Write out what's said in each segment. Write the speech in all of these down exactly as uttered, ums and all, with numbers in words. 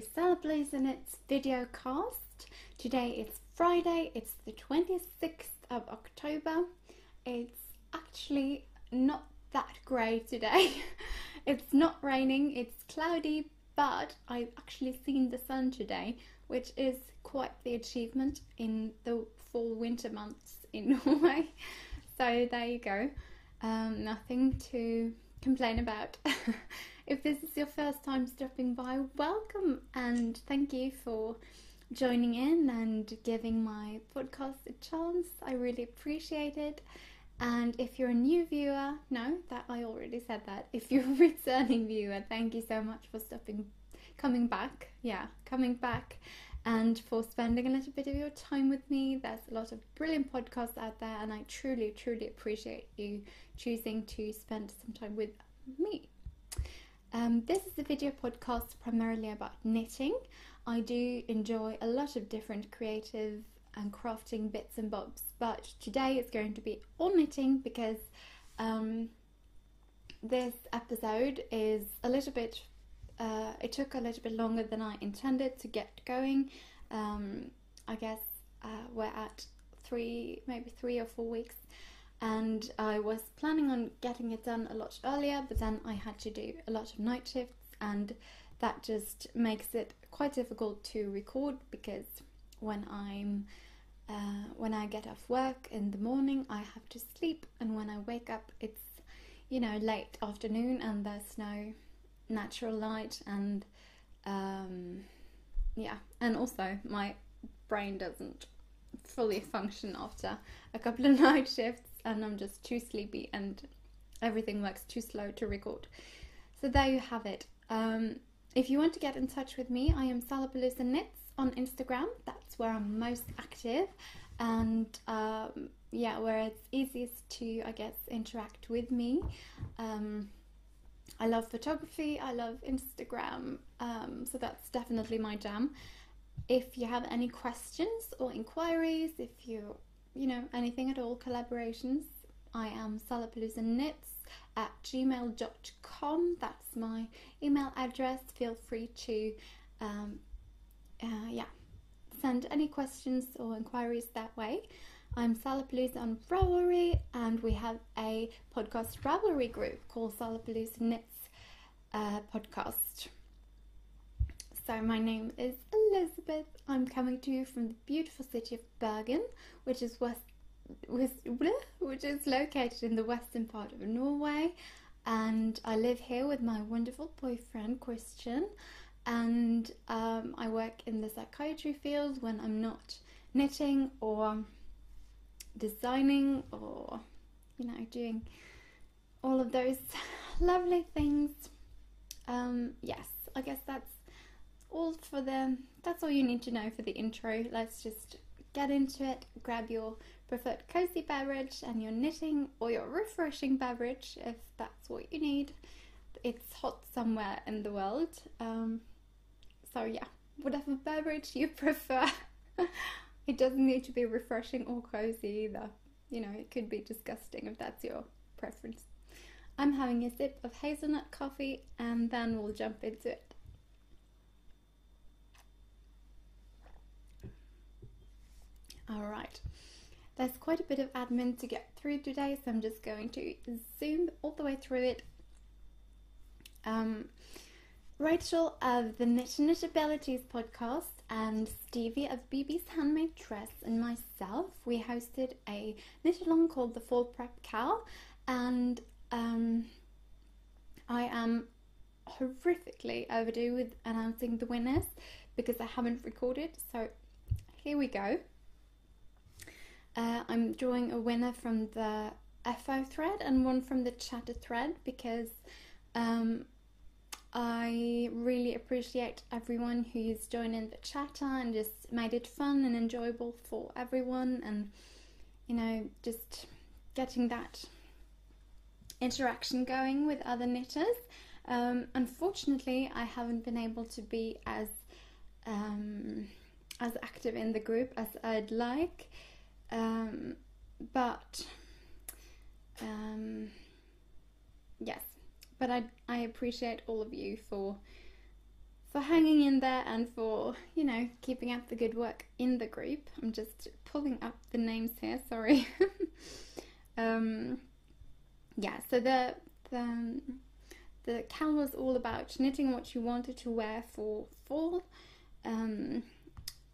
the Salapaloosa Knits video cast. Today it's Friday, it's the twenty-sixth of October. It's actually not that grey today. It's not raining, it's cloudy, but I've actually seen the sun today, which is quite the achievement in the fall winter months in Norway. So there you go, um, nothing to complain about. If this is your first time stopping by, welcome and thank you for joining in and giving my podcast a chance. I really appreciate it. And if you're a new viewer, no, that I already said that. If you're a returning viewer, thank you so much for stopping, coming back, yeah, coming back and for spending a little bit of your time with me. There's a lot of brilliant podcasts out there and I truly, truly appreciate you choosing to spend some time with me. Um, this is a video podcast primarily about knitting. I do enjoy a lot of different creative and crafting bits and bobs, but today it's going to be all knitting because um, this episode is a little bit, uh, it took a little bit longer than I intended to get going. Um, I guess uh, we're at three, maybe three or four weeks. And I was planning on getting it done a lot earlier, but then I had to do a lot of night shifts and that just makes it quite difficult to record, because when I'm uh, when I get off work in the morning I have to sleep, and when I wake up it's, you know, late afternoon and there's no natural light, and um, yeah, and also my brain doesn't fully function after a couple of night shifts. And I'm just too sleepy and everything works too slow to record. So there you have it. Um, if you want to get in touch with me, I am Salapaloosa Knits on Instagram. That's where I'm most active. And um, yeah, where it's easiest to, I guess, interact with me. Um, I love photography. I love Instagram. Um, so that's definitely my jam. If you have any questions or inquiries, if you you know, anything at all, collaborations, I am Salapaloosa Knits at gmail dot com. That's my email address. Feel free to, um, uh, yeah, send any questions or inquiries that way. I'm Salapaloosa on Ravelry, and we have a podcast Ravelry group called Salapaloosa Knits uh, Podcast. So my name is Elizabeth. I'm coming to you from the beautiful city of Bergen, which is west, west, which is located in the western part of Norway. And I live here with my wonderful boyfriend, Christian. And um, I work in the psychiatry field when I'm not knitting or designing or, you know, doing all of those lovely things. Um, yes, I guess that's all for the that's all you need to know for the intro. Let's just get into it. Grab your preferred cozy beverage and your knitting or your refreshing beverage if that's what you need. It's hot somewhere in the world, um so yeah, whatever beverage you prefer. It doesn't need to be refreshing or cozy either, you know, it could be disgusting if that's your preference. I'm having a sip of hazelnut coffee and then we'll jump into it. Alright, there's quite a bit of admin to get through today, so I'm just going to zoom all the way through it. Um, Rachel of the Knit Knitabilities podcast and Stevie of B B's Handmade Dress and myself, we hosted a knit-along called the Fall Prep Cal, and um, I am horrifically overdue with announcing the winners because I haven't recorded, so here we go. Uh, I'm drawing a winner from the F O thread and one from the chatter thread, because um, I really appreciate everyone who's joined in the chatter and just made it fun and enjoyable for everyone, and, you know, just getting that interaction going with other knitters. Um, unfortunately, I haven't been able to be as, um, as active in the group as I'd like. Um, but, um, yes, but I, I appreciate all of you for, for hanging in there and for, you know, keeping up the good work in the group. I'm just pulling up the names here, sorry. um, yeah, so the, the, the cal was all about knitting what you wanted to wear for fall. Um,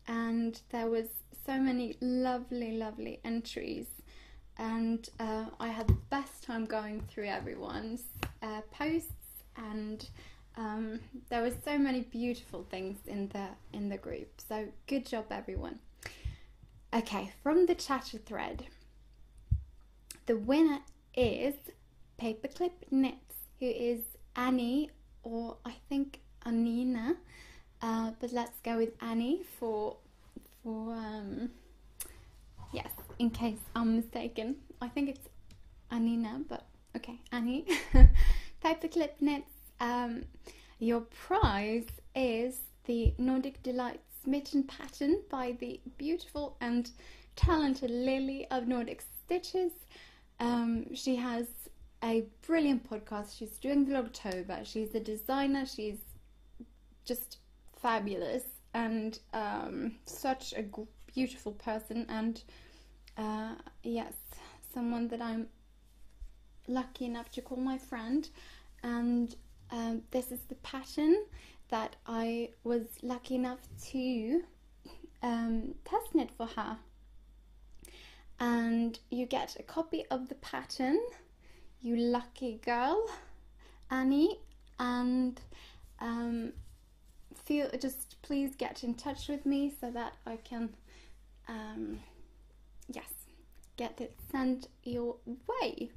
and there was so many lovely, lovely entries. And uh, I had the best time going through everyone's uh, posts, and um, there were so many beautiful things in the in the group. So good job, everyone. Okay, from the chatter thread, the winner is Paperclip Knits, who is Annie, or I think Anina, uh, but let's go with Annie for for um, yes. In case I'm mistaken, I think it's Anina, but okay, Annie. Paperclip Knits, um, your prize is the Nordic Delight Smitten Pattern by the beautiful and talented Lily of Nordic Stitches. Um, she has a brilliant podcast, she's doing Vlogtober, she's a designer, she's just fabulous, and um, such a beautiful person, and Uh, yes, someone that I'm lucky enough to call my friend, and um, this is the pattern that I was lucky enough to um, test knit for her. And you get a copy of the pattern, you lucky girl, Annie, and um, feel just please get in touch with me so that I can um, yes, get it sent your way.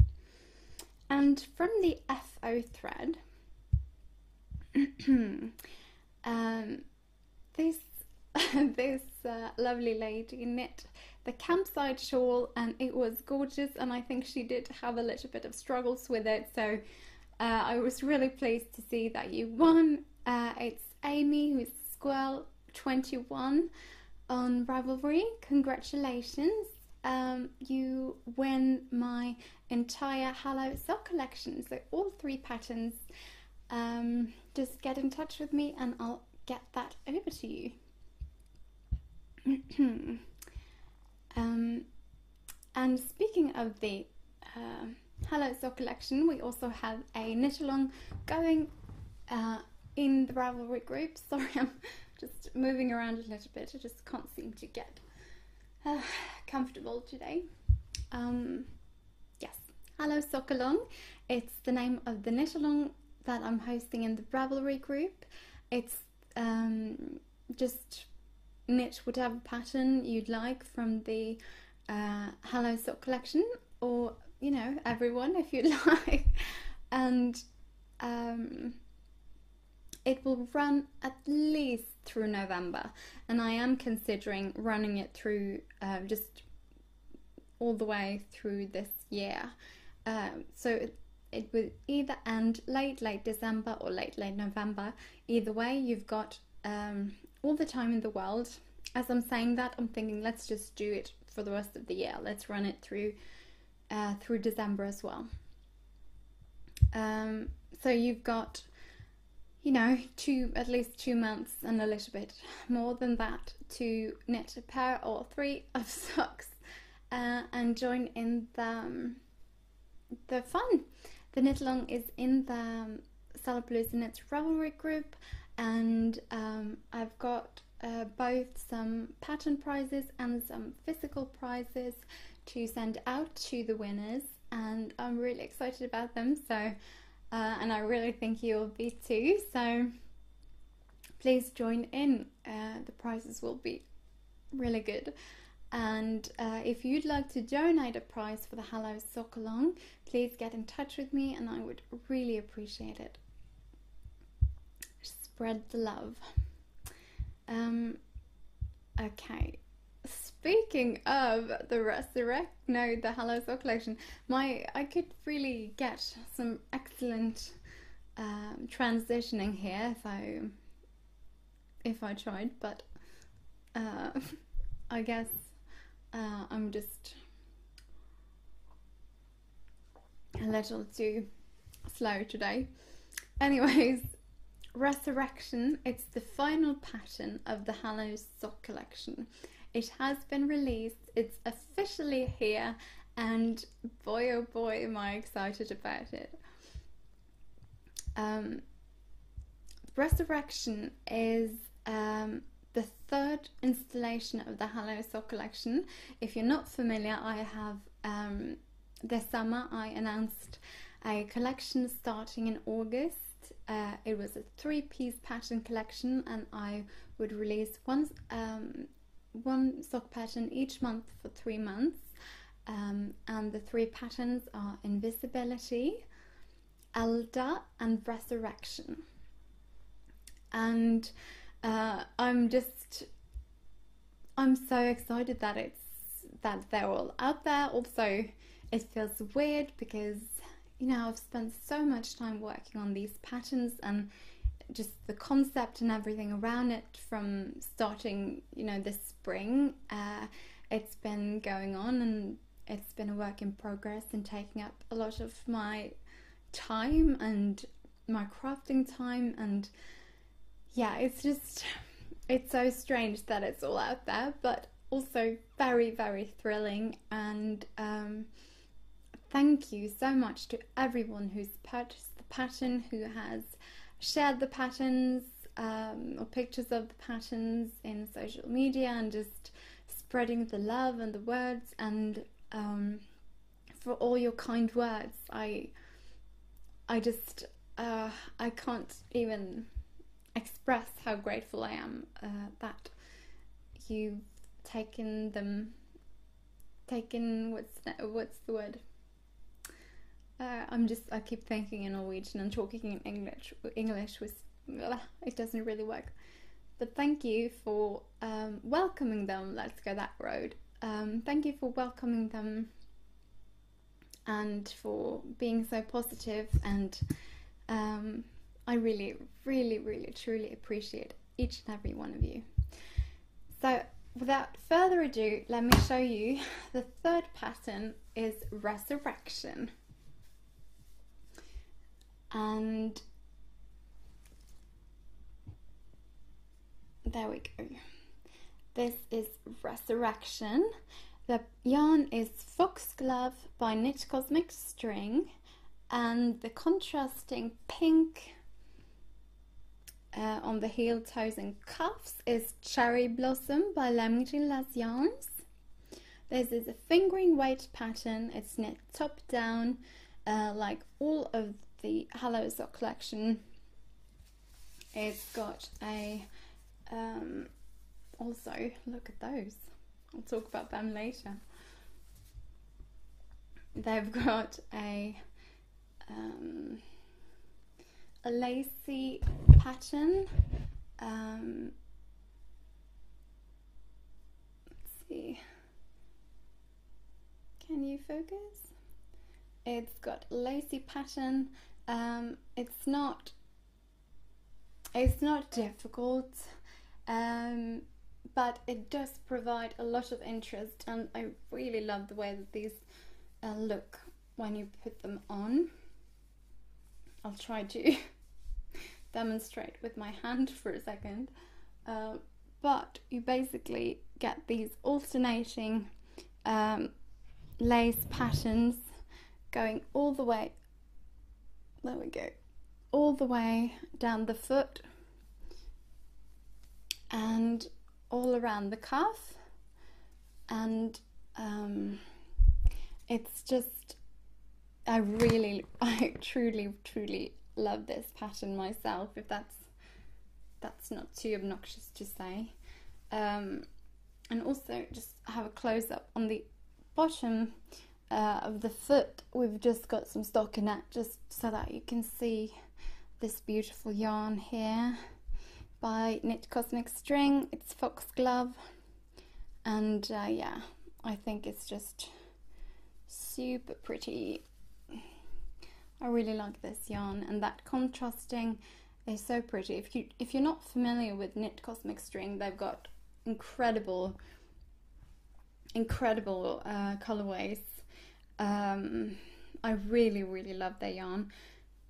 And from the F O thread, um, this this uh, lovely lady knit the campsite shawl, and it was gorgeous, and I think she did have a little bit of struggles with it, so uh, I was really pleased to see that you won. Uh, it's Amy, who's Squirrel twenty-one on Ravelry. Congratulations. Um, you win my entire Hello Sock collection, so all three patterns. Um, just get in touch with me and I'll get that over to you. um, and speaking of the uh, Hello Sock collection, we also have a knit along going uh, in the Ravelry group. Sorry, I'm just moving around a little bit, I just can't seem to get Uh, comfortable today. Um, yes, Hello Sock Along. It's the name of the knit along that I'm hosting in the Ravelry group. It's um, just knit whatever pattern you'd like from the uh, Hello Sock collection, or you know, everyone if you like. And um, it will run at least through November, and I am considering running it through uh, just all the way through this year. Um, so it, it would either end late, late December or late, late November. Either way, you've got um, all the time in the world. As I'm saying that, I'm thinking let's just do it for the rest of the year. Let's run it through uh, through December as well. Um, so you've got, you know, two, at least two months and a little bit more than that to knit a pair or three of socks uh, and join in the, um, the fun. The knit along is in the um, Salapaloosa Knits Ravelry group, and um, I've got uh, both some pattern prizes and some physical prizes to send out to the winners, and I'm really excited about them. So Uh, and I really think you'll be too, so please join in. Uh, the prizes will be really good, and uh, if you'd like to donate a prize for the Hello Sock Along, please get in touch with me and I would really appreciate it. Spread the love. Um, okay, speaking of the Resurrect, no, the Hello Sock collection, my I could really get some excellent um, transitioning here if I if I tried, but uh, I guess uh, I'm just a little too slow today. Anyways, Resurrection, it's the final pattern of the Hello Sock collection. It has been released, it's officially here, and boy oh boy am I excited about it. Um, Resurrection is um, the third installation of the Hello Sock collection. If you're not familiar, I have um, this summer I announced a collection starting in August. Uh, it was a three-piece pattern collection, and I would release one um, one sock pattern each month for three months. Um, and the three patterns are Invisibility, Elder, and Resurrection. And uh, I'm just I'm so excited that it's that they're all out there. Also, it feels weird because, you know, I've spent so much time working on these patterns and just the concept and everything around it from starting, you know, this spring. Uh, it's been going on and it's been a work in progress and taking up a lot of my time and my crafting time. And yeah, it's just, it's so strange that it's all out there, but also very, very thrilling. And um, thank you so much to everyone who's purchased the pattern, who has shared the patterns um, or pictures of the patterns in social media, and just spreading the love and the words, and um, for all your kind words. I I just uh, I can't even express how grateful I am uh, that you've taken them taken what's what's the word? Uh, I'm just, I keep thinking in Norwegian and talking in English. English was, ugh, it doesn't really work. But thank you for um, welcoming them, let's go that road. Um, thank you for welcoming them and for being so positive, and um, I really, really, really, truly appreciate each and every one of you. So without further ado, let me show you the third pattern is Resurrection. And there we go. This is Resurrection. The yarn is Foxglove by Knit Cosmic String, and the contrasting pink uh, on the heel, toes and cuffs is Cherry Blossom by Sandnes Yarns. This is a fingering weight pattern. It's knit top down, uh, like all of the Hello Sock collection. It's got a um, also look at those, I'll talk about them later. They've got a um, a lacy pattern. Um, let's see, can you focus? It's got a lacy pattern. Um, it's not it's not difficult, um, but it does provide a lot of interest, and I really love the way that these uh, look when you put them on. I'll try to demonstrate with my hand for a second, uh, but you basically get these alternating um, lace patterns going all the way, there we go, all the way down the foot and all around the cuff. And um, it's just, I really, I truly, truly love this pattern myself, if that's, that's not too obnoxious to say. Um, and also just have a close up on the bottom Uh, of the foot. We've just got some stockinette just so that you can see this beautiful yarn here by Knit Cosmic String. It's Foxglove, and uh, yeah, I think it's just super pretty. I really like this yarn, and that contrasting is so pretty. If you if you're not familiar with Knit Cosmic String, they've got incredible incredible uh, colorways. Um, I really, really love their yarn,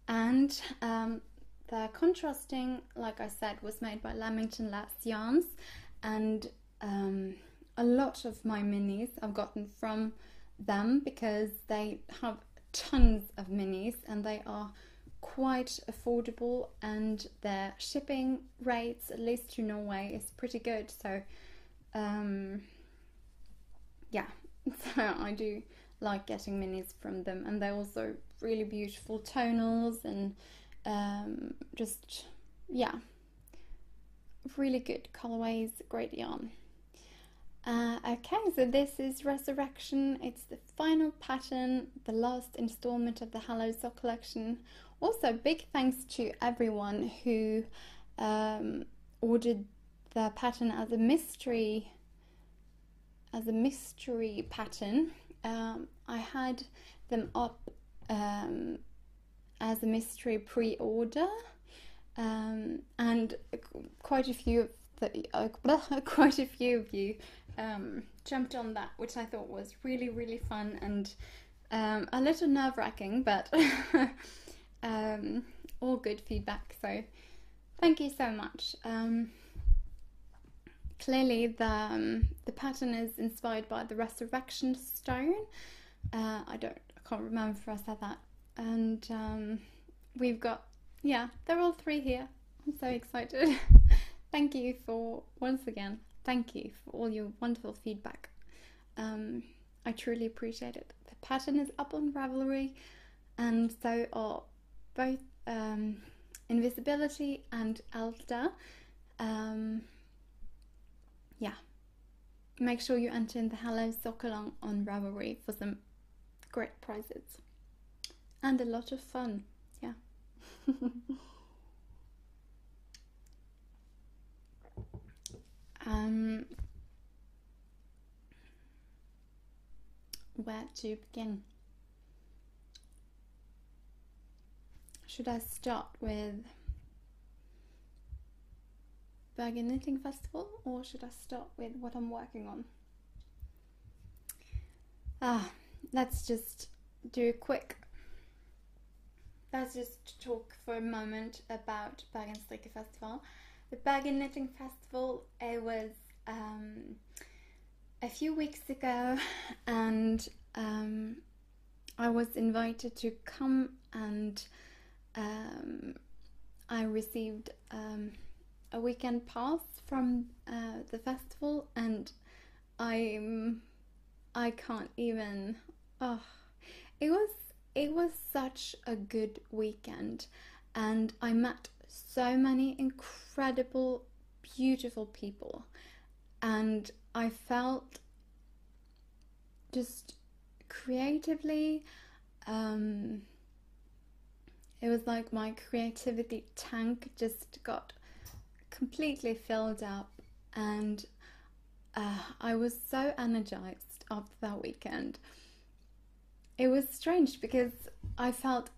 and um, The contrasting, like I said, was made by Sandnes Yarns, and um, a lot of my minis I've gotten from them because they have tons of minis and they are quite affordable, and their shipping rates, at least to Norway, is pretty good. So um, yeah, so I do like getting minis from them, and they're also really beautiful tonals and um, just, yeah, really good colorways, great yarn. Uh, okay, so this is Resurrection. It's the final pattern, the last installment of the Hello Sock collection. Also, big thanks to everyone who um, ordered the pattern as a mystery, as a mystery pattern. Um, I had them up um, as a mystery pre-order, um, and quite a few of the, uh, quite a few of you um, jumped on that, which I thought was really, really fun and um, a little nerve-wracking, but um, all good feedback. So thank you so much. Um, Clearly the, um, the pattern is inspired by the Resurrection Stone. Uh, I don't, I can't remember if I said that. And um, we've got, yeah, they're all three here. I'm so excited. Thank you for, once again, thank you for all your wonderful feedback. Um, I truly appreciate it. The pattern is up on Ravelry, and so are both um, Invisibility and Elder. Um, Yeah, make sure you enter in the Hello Sock Along on Ravelry for some great prizes and a lot of fun. Yeah. um, where to begin? Should I start with Bergen Knitting Festival, or should I start with what I'm working on? Ah, let's just do a quick, let's just talk for a moment about Bergen Knitting Festival. The Bergen Knitting Festival, it was um, a few weeks ago, and um, I was invited to come, and um, I received um, a weekend pass from uh, the festival, and I'm I can't even, oh, it was it was such a good weekend, and I met so many incredible, beautiful people, and I felt just creatively, um, it was like my creativity tank just got completely filled up, and uh, I was so energized after that weekend. It was strange because I felt,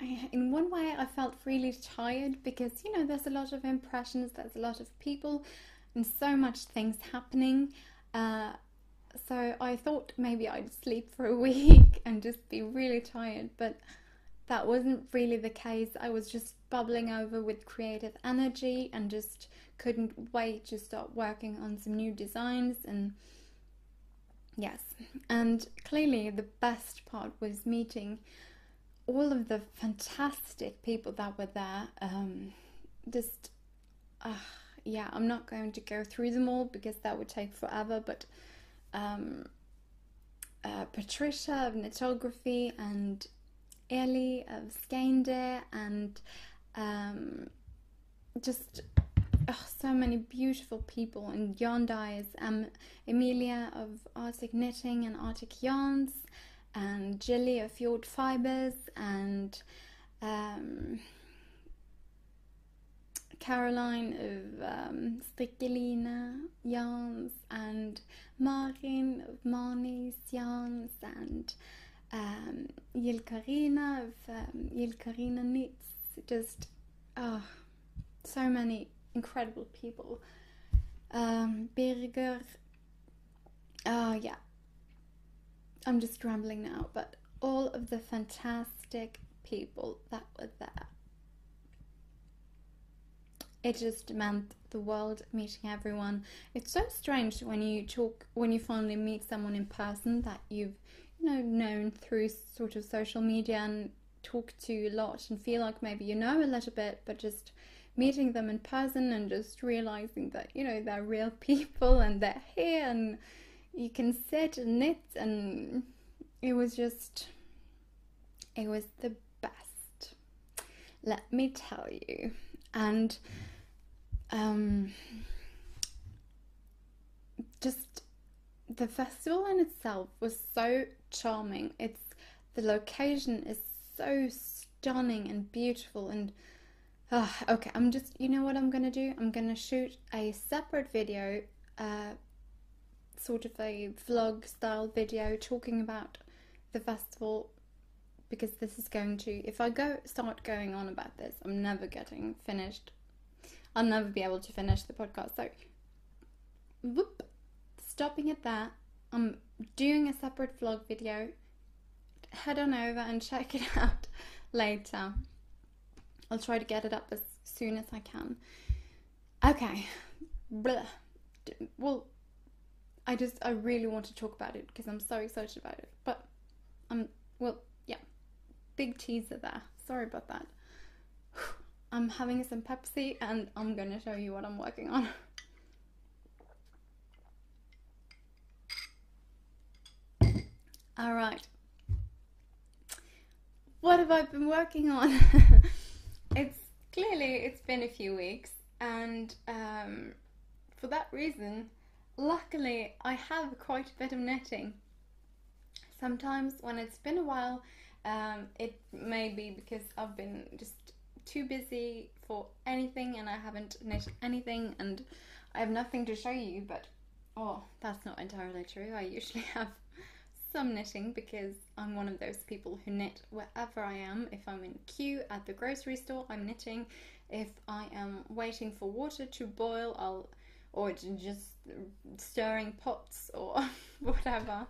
I, in one way I felt really tired because, you know, there's a lot of impressions, there's a lot of people and so much things happening, uh, so I thought maybe I'd sleep for a week and just be really tired, but that wasn't really the case. I was just bubbling over with creative energy and just couldn't wait to start working on some new designs. And yes, and clearly the best part was meeting all of the fantastic people that were there. Um, just, uh, yeah, I'm not going to go through them all because that would take forever, but um, uh, Patricia of Knitography and Lily of Skeinde, and um, just oh, so many beautiful people, and yarn dyes, um, Emilia of Arctic Knitting and Arctic Yarns, and Jilly of Fjord Fibers, and um, Caroline of um, Strikkelina Yarns, and Marin of Marnie's Yarns, and Um, Jilcarina of um, Jilcarina Knits. Just oh, so many incredible people. Um, Berger, oh yeah, I'm just rambling now, but all of the fantastic people that were there. It just meant the world meeting everyone. It's so strange when you talk, when you finally meet someone in person that you've, you know, known through sort of social media and talk to a lot and feel like maybe you know a little bit, but just meeting them in person and just realizing that, you know, they're real people and they're here and you can sit and knit, and it was just, it was the best, let me tell you. And um, just the festival in itself was so charming. It's, the location is so stunning and beautiful, and uh, okay, I'm just, you know what I'm gonna do? I'm gonna shoot a separate video, uh, sort of a vlog style video talking about the festival, because this is going to, if I go start going on about this, I'm never getting finished. I'll never be able to finish the podcast, so whoop, stopping at that. I'm doing a separate vlog video. Head on over and check it out later. I'll try to get it up as soon as I can. Okay. Blah. Well, I just, I really want to talk about it because I'm so excited about it. But, um, well, yeah. Big teaser there. Sorry about that. I'm having some Pepsi and I'm going to show you what I'm working on. All right. What have I been working on? It's clearly, it's been a few weeks, and um, for that reason, luckily I have quite a bit of knitting. Sometimes when it's been a while, um, it may be because I've been just too busy for anything and I haven't knitted anything and I have nothing to show you, but oh, that's not entirely true. I usually have some knitting because I'm one of those people who knit wherever I am. If I'm in queue at the grocery store, I'm knitting. If I am waiting for water to boil, I'll, or just stirring pots or whatever,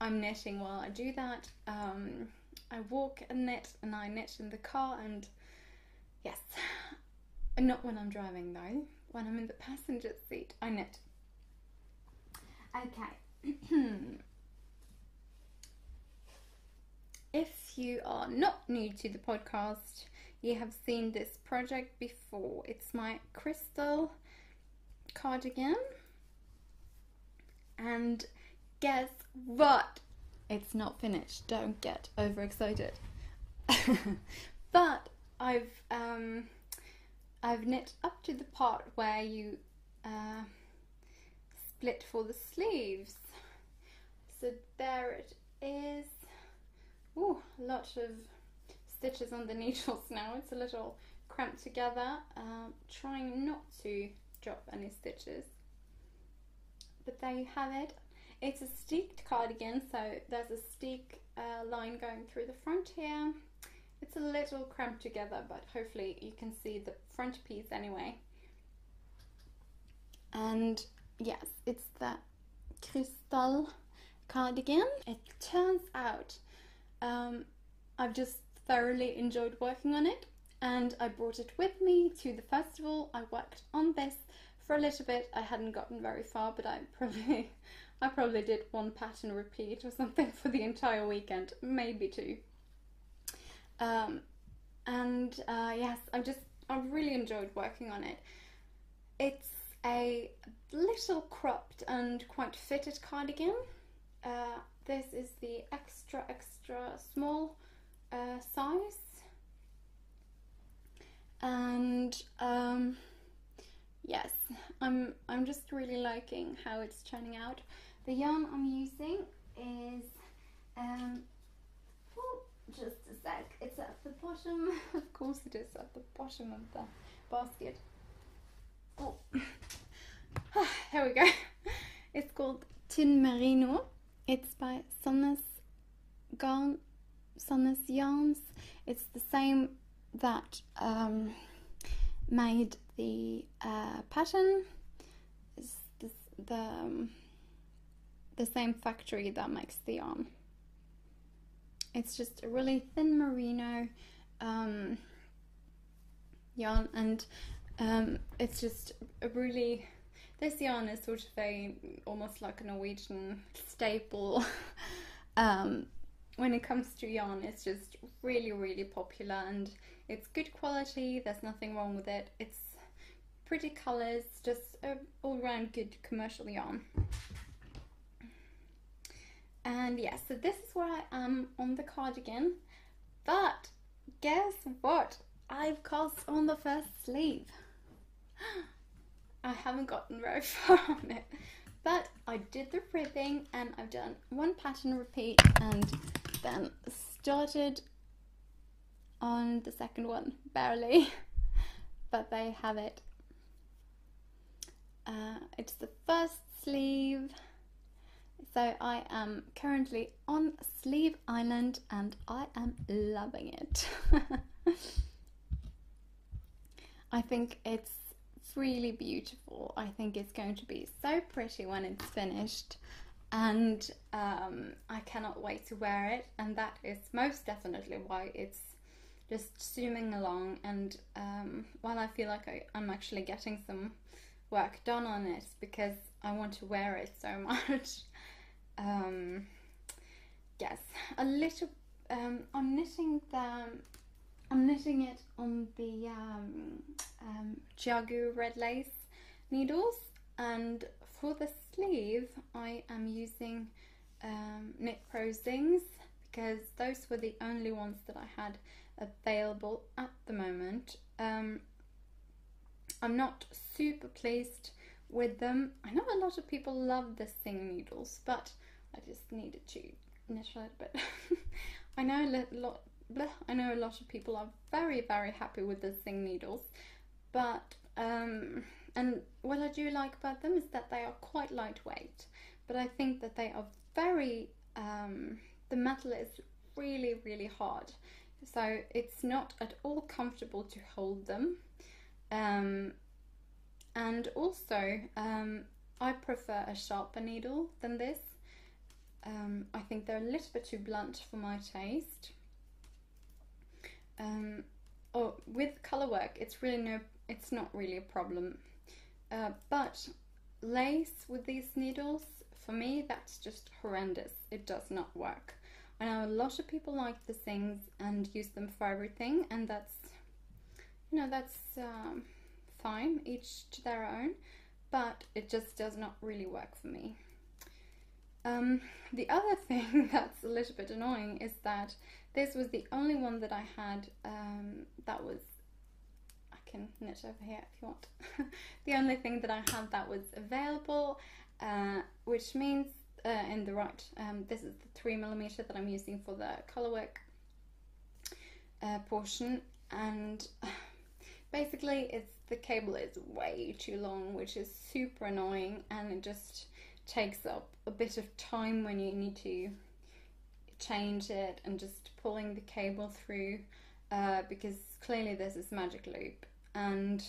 I'm knitting while I do that. Um, I walk and knit, and I knit in the car, and yes, and not when I'm driving though. When I'm in the passenger seat, I knit. Okay. If you are not new to the podcast, you have seen this project before. It's my Crystal Cardigan. And guess what? It's not finished. Don't get overexcited. But I've um, I've knit up to the part where you uh, split for the sleeves. So there it is. Ooh, lots of stitches on the needles now. It's a little cramped together. Um, trying not to drop any stitches. But there you have it. It's a steeked cardigan, so there's a steek uh, line going through the front here. It's a little cramped together, but hopefully you can see the front piece anyway. And yes, it's the Crystal Cardigan. It turns out Um, I've just thoroughly enjoyed working on it, and I brought it with me to the festival. I worked on this for a little bit. I hadn't gotten very far, but I probably I probably did one pattern repeat or something for the entire weekend, maybe two. Um, and uh, yes, I've just I really enjoyed working on it. It's a little cropped and quite fitted cardigan. Uh, This is the extra, extra small uh, size, and um, yes, I'm I'm just really liking how it's turning out. The yarn I'm using is, um, oh, just a sec, it's at the bottom, of course it is at the bottom of the basket. Oh, here we go. It's called Tin Merino. It's by Sandnes Yarns. It's the same that um, made the uh, pattern. It's the, the, um, the same factory that makes the yarn. It's just a really thin merino um, yarn, and Um, it's just a really, this yarn is sort of a, almost like a Norwegian staple. um, when it comes to yarn, it's just really, really popular, and it's good quality, there's nothing wrong with it, it's pretty colours, just an all-round good commercial yarn. And yeah, so this is where I am on the cardigan, but guess what? I've cast on the first sleeve. I haven't gotten very far on it, but I did the ribbing and I've done one pattern repeat and then started on the second one, barely, but they have it. Uh, it's the first sleeve, so I am currently on Sleeve Island and I am loving it. I think it's really beautiful. I think it's going to be so pretty when it's finished, and um, I cannot wait to wear it, and that is most definitely why it's just zooming along. And um, while I feel like I, I'm actually getting some work done on it, because I want to wear it so much. um, yes, a little, um, I'm knitting the, I'm knitting it on the um, um, Chiagu red lace needles, and for the sleeve I am using um, Knit Pro Zings, because those were the only ones that I had available at the moment. Um, I'm not super pleased with them. I know a lot of people love the Zing needles, but I just needed to knit a little bit. I know a lot. Blech, I know a lot of people are very, very happy with the Zing needles, but um, and what I do like about them is that they are quite lightweight. But I think that they are very. Um, the metal is really, really hard, so it's not at all comfortable to hold them. Um, and also, um, I prefer a sharper needle than this. Um, I think they're a little bit too blunt for my taste. Um, oh, with colour work, it's really no, it's not really a problem. Uh, but lace with these needles, for me, that's just horrendous. It does not work. I know a lot of people like the things and use them for everything, and that's, you know, that's um, fine, each to their own, but it just does not really work for me. Um, the other thing that's a little bit annoying is that this was the only one that I had um, that was, I can knit over here if you want, the only thing that I had that was available, uh, which means uh, in the right, um, this is the three millimeter that I'm using for the colour work uh, portion, and basically it's the cable is way too long, which is super annoying, and it just takes up a bit of time when you need to change it and just pulling the cable through, uh, because clearly this is magic loop, and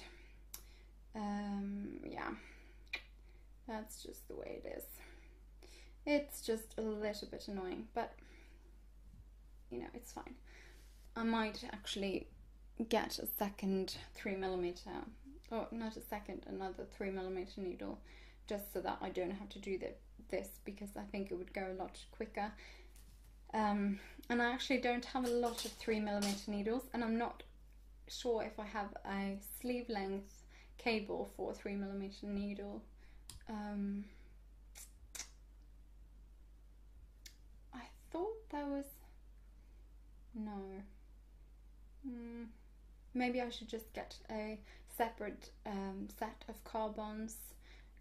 um, yeah, that's just the way it is. It's just a little bit annoying, but you know, it's fine. I might actually get a second three millimeter, or not a second, another three millimeter needle, just so that I don't have to do this, because I think it would go a lot quicker. Um, and I actually don't have a lot of three millimeter needles, and I'm not sure if I have a sleeve length cable for a three millimeter needle. Um, I thought there was... no. Mm, maybe I should just get a separate um, set of carbons,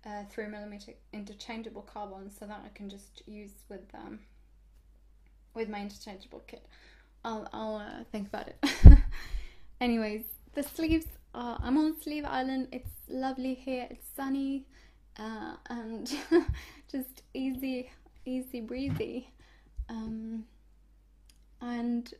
uh, three millimeter interchangeable carbons, so that I can just use with them. Um, with my interchangeable kit. I'll, I'll uh, think about it. Anyways, the sleeves are, I'm on Sleeve Island, it's lovely here, it's sunny, uh, and just easy, easy breezy. Um, and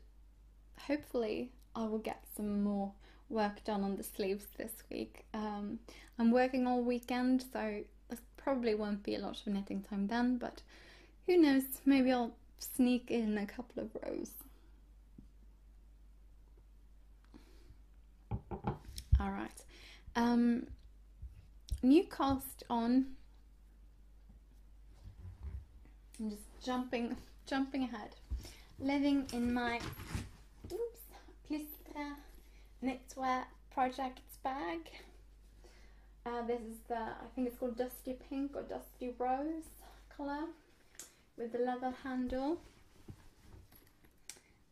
hopefully I will get some more work done on the sleeves this week. Um, I'm working all weekend, so there probably won't be a lot of knitting time then, but who knows, maybe I'll sneak in a couple of rows. All right, Um, new cast on. I'm just jumping, jumping ahead. Living in my oops, Plystra knitwear projects bag. Uh, this is the, I think it's called Dusty Pink or Dusty Rose colour with the leather handle.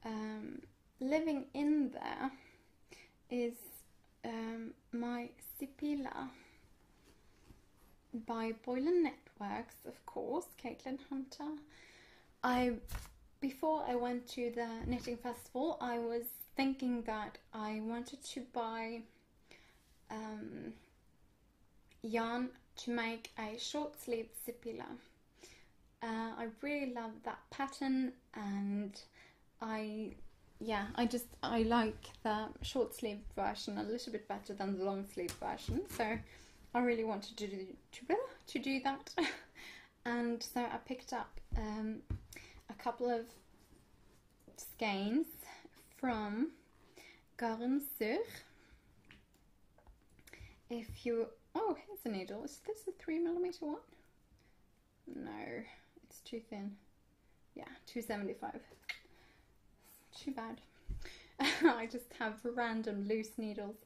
Um, living in there is um, my Cipila by Boylan Networks, of course, Caitlin Hunter. I, before I went to the knitting festival, I was thinking that I wanted to buy um, yarn to make a short-sleeved Cipila. Uh, I really love that pattern, and I, yeah, I just, I like the short-sleeved version a little bit better than the long-sleeved version, so I really wanted to do, to, to do that. And so I picked up um, a couple of skeins from Garn Sur. If you, oh, here's a needle. Is this a three millimeter one? No, it's too thin. Yeah, two seventy-five. Too bad. I just have random loose needles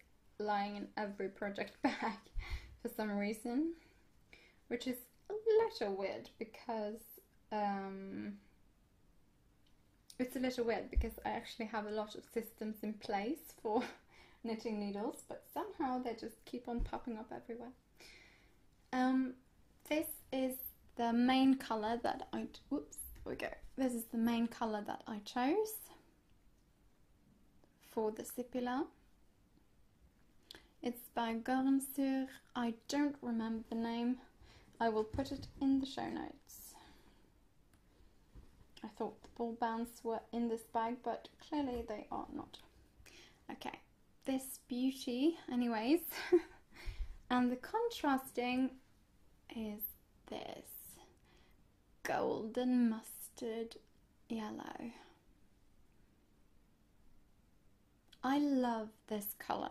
lying in every project bag for some reason, which is a little weird because um, it's a little weird because I actually have a lot of systems in place for knitting needles, but somehow they just keep on popping up everywhere. Um, this is the main color that I whoops there we go. This is the main color that I chose for the Cipila. It's by Garn Sur. I don't remember the name. I will put it in the show notes. I thought the ball bands were in this bag, but clearly they are not. Okay, this beauty anyways. And the contrasting is this golden mustard yellow. I love this colour.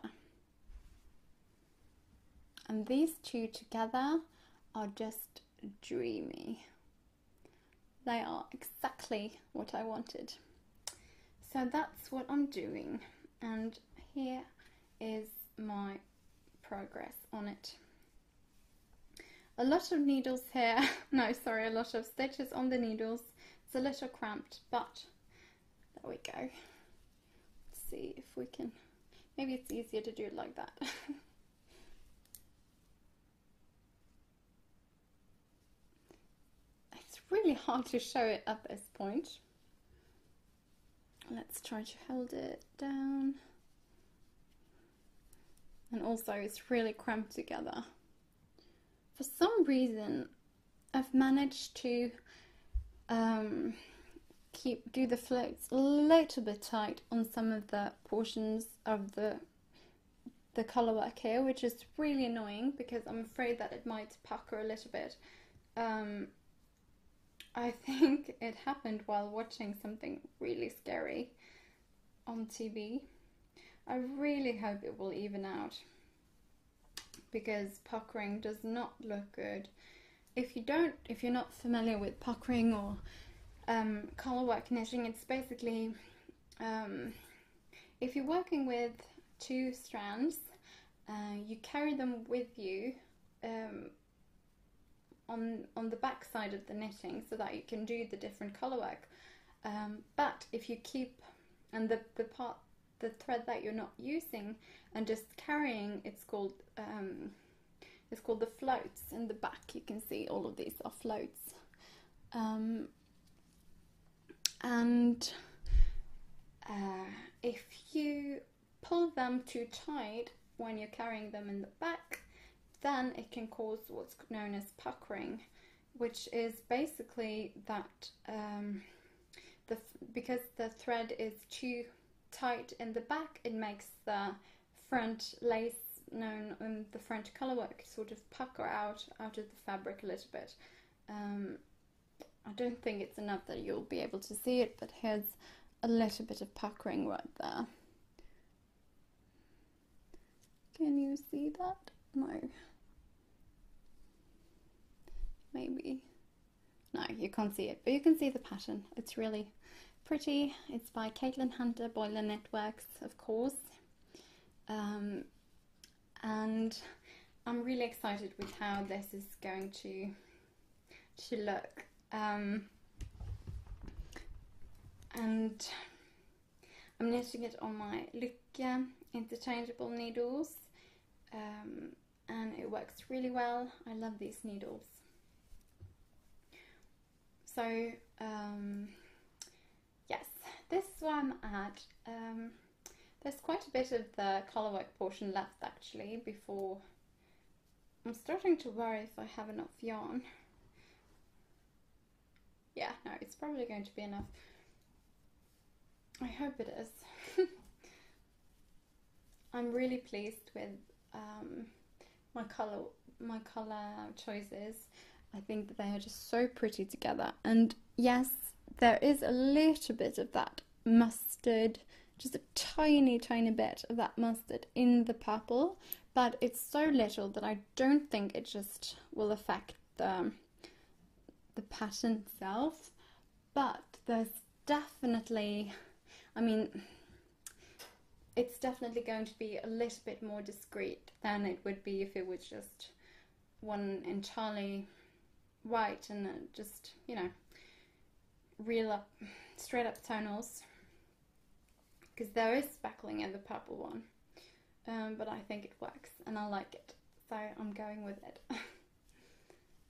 And these two together are just dreamy. They are exactly what I wanted. So that's what I'm doing. And here is my progress on it. A lot of needles here. No, sorry, a lot of stitches on the needles. It's a little cramped, but there we go. Let's see if we can, maybe it's easier to do it like that. Really hard to show it at this point. Let's try to hold it down. And also it's really cramped together. For some reason I've managed to um, keep do the floats a little bit tight on some of the portions of the the colour work here, which is really annoying because I'm afraid that it might pucker a little bit. Um, I think it happened while watching something really scary on T V. I really hope it will even out because puckering does not look good. If you don't, if you're not familiar with puckering or um, colorwork knitting, it's basically um, if you're working with two strands, uh, you carry them with you um, on on the back side of the knitting so that you can do the different color work, um, but if you keep and the, the part the thread that you're not using and just carrying, it's called um, it's called the floats. In the back you can see all of these are floats, um, and uh, if you pull them too tight when you're carrying them in the back, then it can cause what's known as puckering, which is basically that um, the because the thread is too tight in the back, it makes the front lace known um, the front colorwork sort of pucker out out of the fabric a little bit. Um, I don't think it's enough that you'll be able to see it, but here's a little bit of puckering right there. Can you see that? No. Maybe. No, you can't see it, but you can see the pattern. It's really pretty. It's by Caitlin Hunter, Boiler Networks, of course. Um, and I'm really excited with how this is going to, to look. Um, and I'm knitting it on my Lycke interchangeable needles, um, and it works really well. I love these needles. So um, yes, this is where I'm at. Um, there's quite a bit of the colourwork portion left actually before. I'm starting to worry if I have enough yarn. Yeah, no, it's probably going to be enough. I hope it is. I'm really pleased with um, my colour my colour choices. I think that they are just so pretty together. And yes, there is a little bit of that mustard, just a tiny, tiny bit of that mustard in the purple, but it's so little that I don't think it just will affect the, the pattern itself. But there's definitely, I mean, it's definitely going to be a little bit more discreet than it would be if it was just one entirely white and just, you know, real up, straight up tonals, because there is speckling in the purple one, um, but I think it works and I like it, so I'm going with it.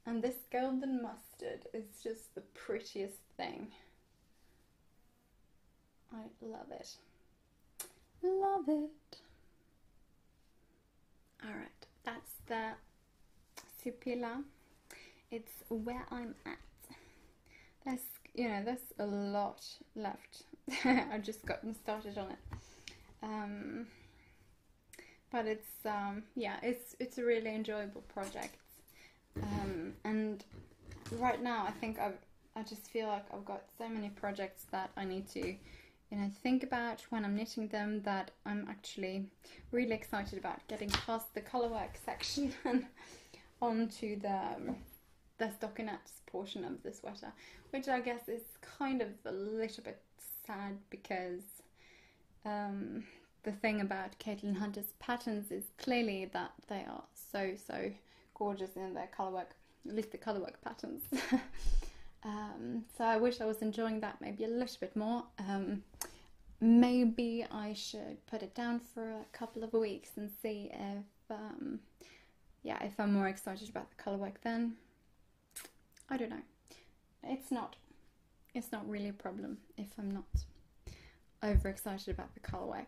And this golden mustard is just the prettiest thing. I love it, love it. Alright, that's the Cipila. It's where I'm at. There's, you know, there's a lot left. I've just gotten started on it. Um, but it's, um, yeah, it's it's a really enjoyable project. Um, and right now, I think I've, I just feel like I've got so many projects that I need to, you know, think about when I'm knitting them, that I'm actually really excited about getting past the colourwork section and onto the the stockinettes portion of the sweater, which I guess is kind of a little bit sad, because um, the thing about Caitlin Hunter's patterns is clearly that they are so, so gorgeous in their colourwork, at least the colourwork patterns. um, so I wish I was enjoying that maybe a little bit more. Um, maybe I should put it down for a couple of weeks and see if, um, yeah, if I'm more excited about the colourwork then. I don't know. It's not, it's not really a problem if I'm not overexcited about the colourwork.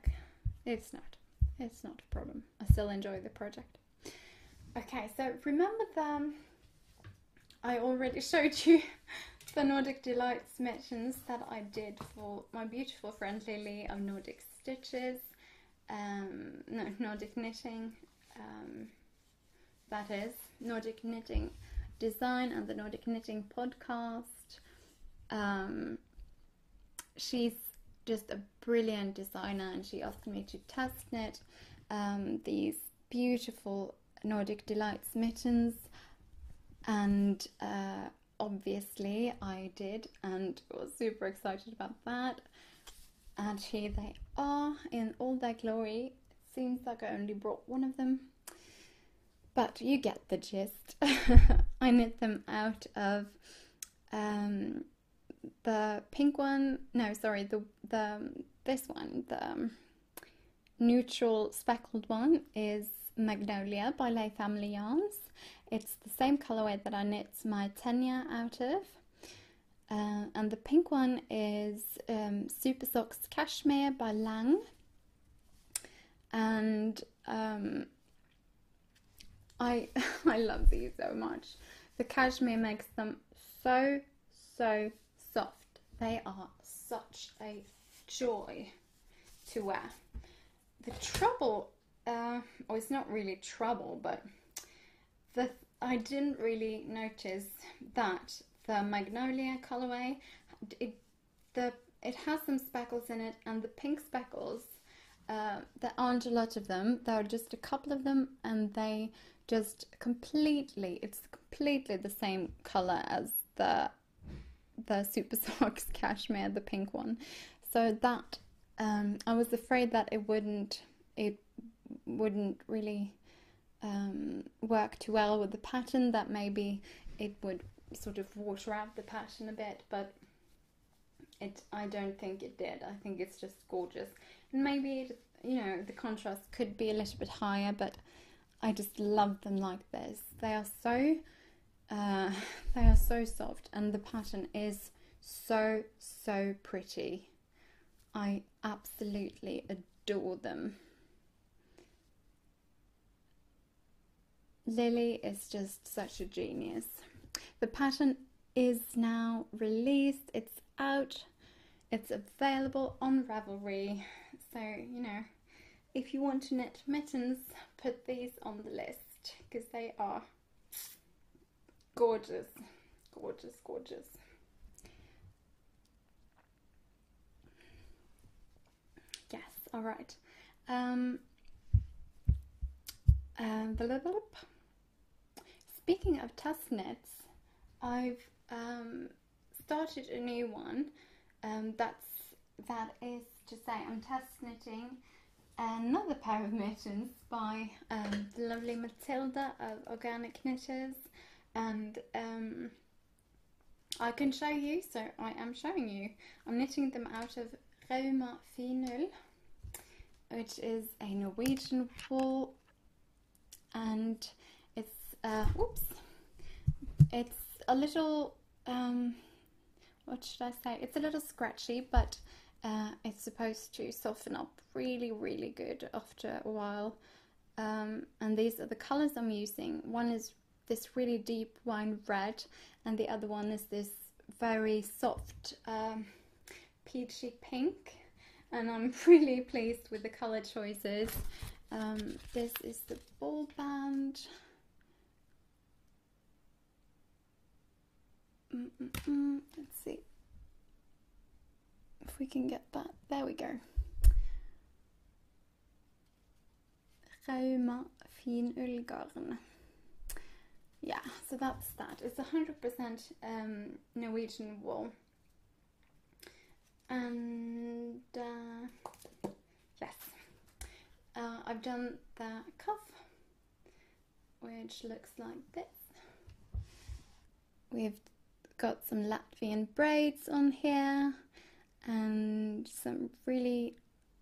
It's not, it's not a problem. I still enjoy the project. Okay, so remember the, I already showed you the Nordic Delights mittens that I did for my beautiful friend Lily of Nordic Stitches, um, no, Nordic Knitting, um, that is, Nordic Knitting Design and the Nordic Knitting Podcast. Um, she's just a brilliant designer, and she asked me to test knit um, these beautiful Nordic Delights mittens, and uh, obviously I did and was super excited about that, and here they are in all their glory. It seems like I only brought one of them, but you get the gist. I knit them out of um, the pink one, no sorry, the, the this one, the neutral speckled one is Magnolia by Lay Family Yarns. It's the same colourway that I knit my Tenya out of, uh, and the pink one is um, Super Socks Cashmere by Lang, and um, I, I love these so much. The cashmere makes them so, so soft. They are such a joy to wear. The trouble, uh, or it's not really trouble, but the, I didn't really notice that the Magnolia colourway, it, the, it has some speckles in it, and the pink speckles uh, there aren't a lot of them. There are just a couple of them, and they just completely, it's completely the same color as the the Super Socks Cashmere, the pink one. So that um, I was afraid that it wouldn't it wouldn't really um, work too well with the pattern, that maybe it would sort of water out the pattern a bit, but it I don't think it did. I think it's just gorgeous, and maybe it, you know, the contrast could be a little bit higher, but I just love them like this. They are so uh, they are so soft, and the pattern is so so pretty. I absolutely adore them. Lily is just such a genius. The pattern is now released, it's out, it's available on Ravelry, so you know, if you want to knit mittens, put these on the list, because they are gorgeous, gorgeous, gorgeous. Yes, all right. Um, um, Speaking of test knits, I've um, started a new one. Um, that's that is to say, I'm test knitting another pair of mittens by um, the lovely Matilda of Organic Knitters, and um, I can show you. So I am showing you. I'm knitting them out of Rauma Finull, which is a Norwegian wool, and Uh, oops, it's a little, um, what should I say, it's a little scratchy, but uh, it's supposed to soften up really, really good after a while. Um, and these are the colors I'm using. One is this really deep wine red, and the other one is this very soft um, peachy pink, and I'm really pleased with the color choices. Um, this is the ball band. Mm -mm -mm. Let's see if we can get that. There we go. Rauma Finull Garn. Yeah, so that's that. It's one hundred percent um, Norwegian wool. And uh, yes, uh, I've done the cuff, which looks like this. We've got some Latvian braids on here, and some really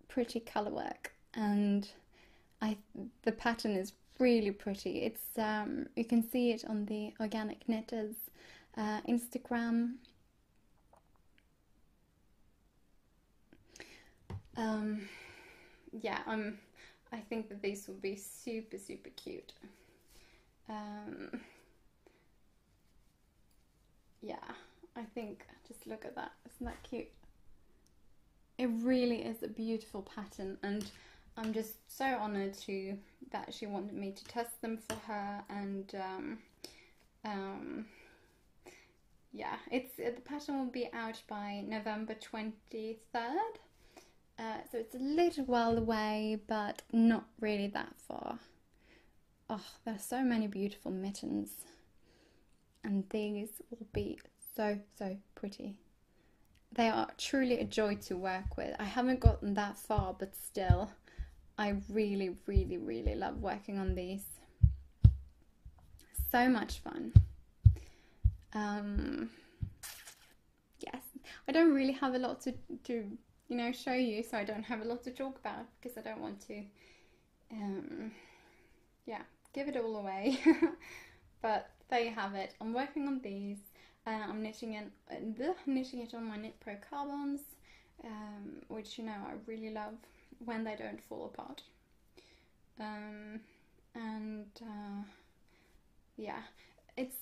pretty color work, and I the pattern is really pretty. It's um, you can see it on the Organic Knitters uh, Instagram. Um, yeah, I'm. I think that these will be super super cute. Um, Yeah, I think, just look at that, isn't that cute? It really is a beautiful pattern, and I'm just so honoured to that she wanted me to test them for her, and um, um, yeah, it's the pattern will be out by November twenty-third, uh, so it's a little while away, but not really that far. Oh, there are so many beautiful mittens. And these will be so, so pretty. They are truly a joy to work with. I haven't gotten that far, but still, I really, really, really love working on these. So much fun. Um, yes, I don't really have a lot to, to, you know, show you, so I don't have a lot to talk about, because I don't want to, um, yeah, give it all away. But there you have it. I'm working on these. Uh, I'm knitting it, uh, knitting it on my Knit Pro Carbons, um, which, you know, I really love when they don't fall apart. Um, and uh, yeah, it's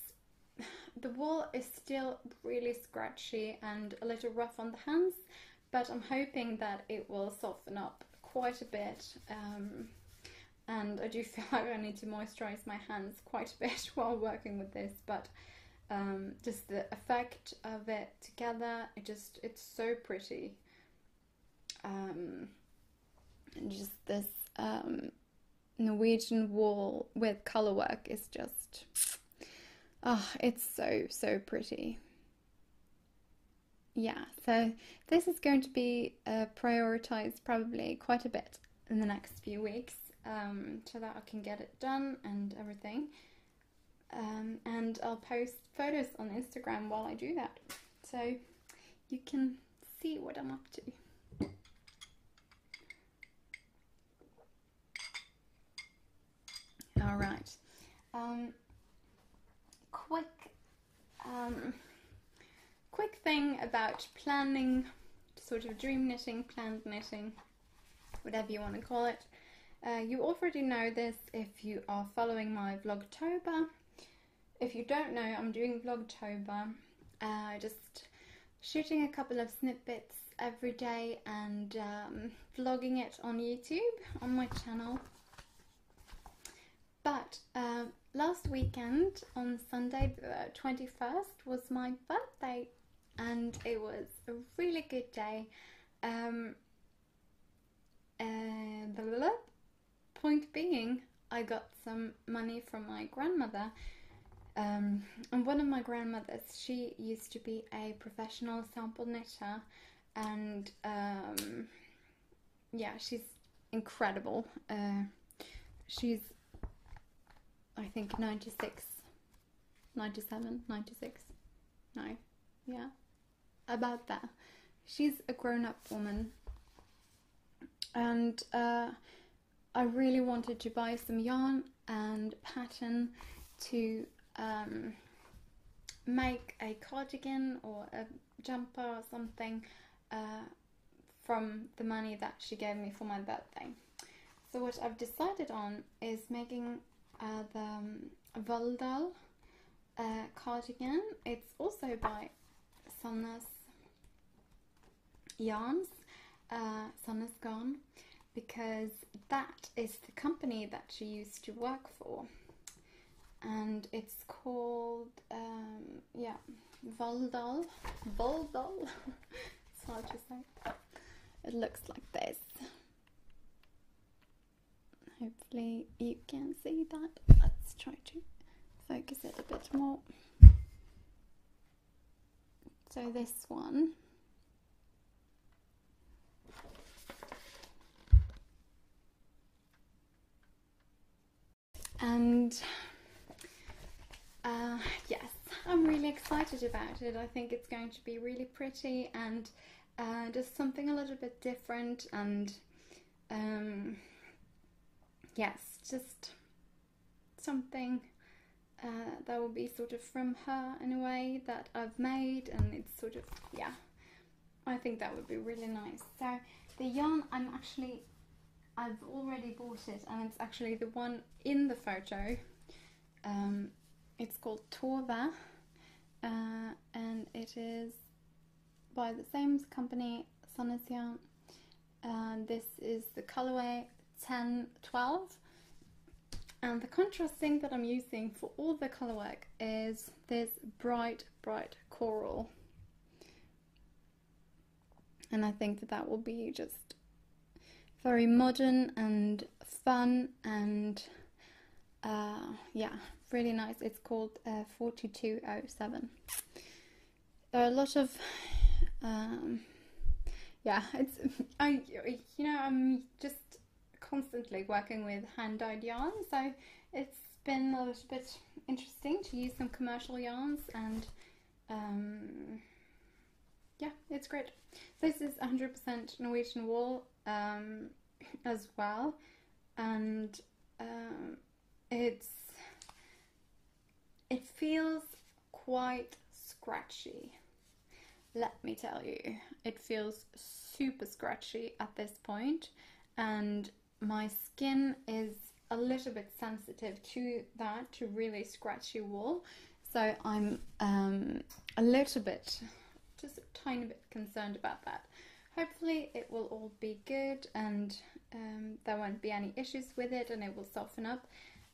the wool is still really scratchy and a little rough on the hands, but I'm hoping that it will soften up quite a bit. Um, And I do feel like I need to moisturize my hands quite a bit while working with this, but um, just the effect of it together, it just, it's so pretty. Um, just this um, Norwegian wool with color work is just, oh, it's so, so pretty. Yeah, so this is going to be uh, prioritized probably quite a bit in the next few weeks, um, so that I can get it done and everything. Um, and I'll post photos on Instagram while I do that, so you can see what I'm up to. All right, um, quick, um, quick thing about planning, sort of dream knitting, planned knitting, whatever you want to call it. Uh, you already know this if you are following my Vlogtober. If you don't know, I'm doing Vlogtober, uh, just shooting a couple of snippets every day and um, vlogging it on YouTube, on my channel. But uh, last weekend, on Sunday the twenty-first, was my birthday, and it was a really good day. Um, uh, blah, blah, blah. Point being, I got some money from my grandmother. Um, and one of my grandmothers, she used to be a professional sample knitter, and um, yeah, she's incredible. Uh, she's I think ninety-six, ninety-seven, ninety-six, no, yeah, about that. She's a grown-up woman, and uh, I really wanted to buy some yarn and pattern to um, make a cardigan or a jumper or something uh, from the money that she gave me for my birthday. So what I've decided on is making Uh, the um, Voldal uh, cardigan. It's also by Sandnes Yarns, uh, Sandnes Yarn, because that is the company that she used to work for, and it's called um, yeah, Voldal. Voldal. It's hard to say. It looks like this. Hopefully you can see that. Let's try to focus it a bit more. So this one. And uh, yes, I'm really excited about it. I think it's going to be really pretty and uh, just something a little bit different, and um, yes, just something uh, that will be sort of from her in a way that I've made, and it's sort of, yeah, I think that would be really nice. So the yarn, I'm actually, I've already bought it, and it's actually the one in the photo. Um, it's called Torva, uh, and it is by the same company, Sandnes Yarn. Uh, this is the colorway ten twelve, and the contrast thing that I'm using for all the color work is this bright bright coral, and I think that that will be just very modern and fun and uh, yeah, really nice. It's called uh, forty-two oh seven. There are a lot of um, yeah, it's I you know I'm just constantly working with hand-dyed yarn, so it's been a little bit interesting to use some commercial yarns, and um, yeah, it's great. This is one hundred percent Norwegian wool um, as well, and um, it's it feels quite scratchy, let me tell you. It feels super scratchy at this point, and my skin is a little bit sensitive to that, to really scratchy wool, so I'm um, a little bit, just a tiny bit concerned about that. Hopefully it will all be good, and um, there won't be any issues with it, and it will soften up,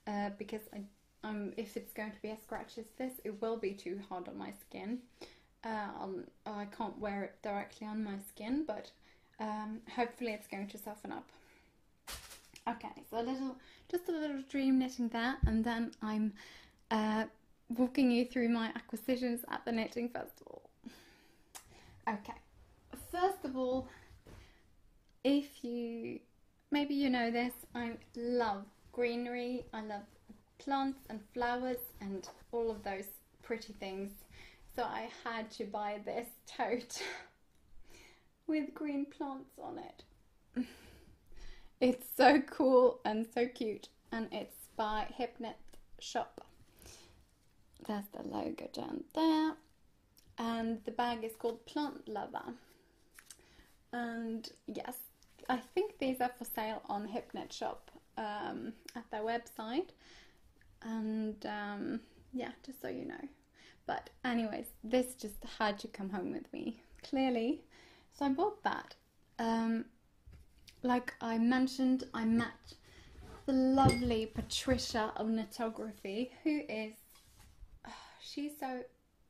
uh, because I, um, if it's going to be as scratchy as this, it will be too hard on my skin. Uh, I'll, I can't wear it directly on my skin, but um, hopefully it's going to soften up. Okay, so a little, just a little dream knitting there, and then I'm uh, walking you through my acquisitions at the knitting festival. Okay, first of all, if you, maybe you know this, I love greenery, I love plants and flowers and all of those pretty things, so I had to buy this tote with green plants on it. It's so cool and so cute, and it's by Hypknit Shop. There's the logo down there, and the bag is called Plant Lover. And yes, I think these are for sale on Hypknit Shop um, at their website, and um, yeah, just so you know. But anyways, this just had to come home with me, clearly. So I bought that. Um, like I mentioned, I met the lovely Patricia of Knitography, who is, oh, she's so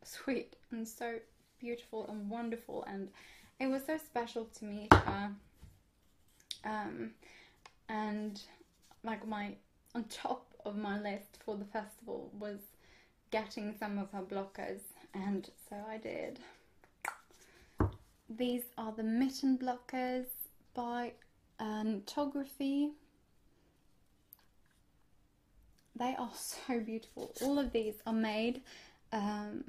sweet and so beautiful and wonderful, and it was so special to meet her. Um, and like my, on top of my list for the festival was getting some of her blockers, and so I did. These are the mitten blockers by uh, Knitography. They are so beautiful. All of these are made um,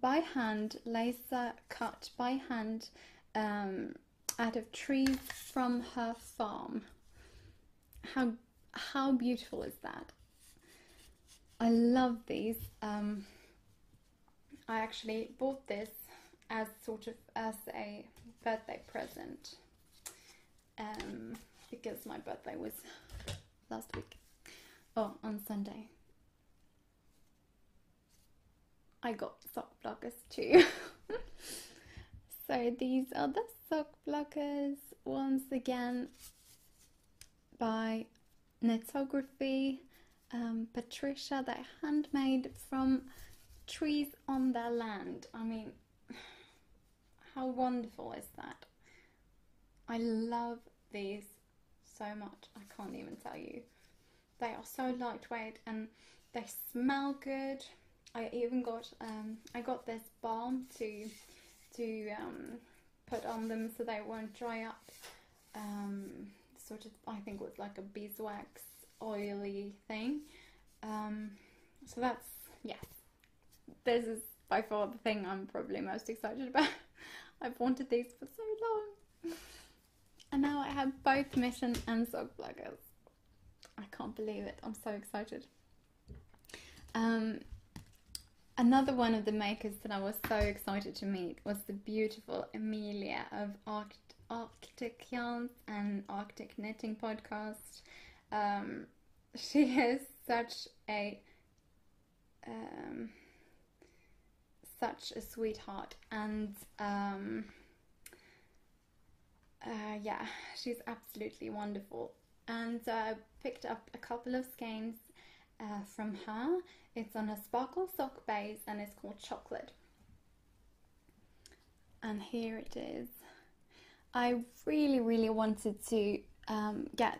by hand, laser cut by hand, um, out of trees from her farm. How how beautiful is that? I love these. Um, I actually bought this as sort of as a birthday present, um, because my birthday was last week. Oh, on Sunday. I got sock blockers too. So these are the sock blockers once again by Knitography. Um, Patricia, they're handmade from trees on their land. I mean, how wonderful is that? I love these so much, I can't even tell you. They are so lightweight and they smell good. I even got um, I got this balm to to um, put on them so they won't dry up. Um, sort of, I think it was like a beeswax oily thing. Um, so that's, yes, this is by far the thing I'm probably most excited about. I've wanted these for so long, and now I have both mitten and sock blockers. I can't believe it, I'm so excited. Um, another one of the makers that I was so excited to meet was the beautiful Emilia of Arct Arctic Yarns and Arctic Knitting podcast. Um, she is such a um, such a sweetheart, and um, uh, yeah, she's absolutely wonderful. And I uh, picked up a couple of skeins uh, from her. It's on a sparkle sock base and it's called Chocolate. And here it is. I really, really wanted to um, get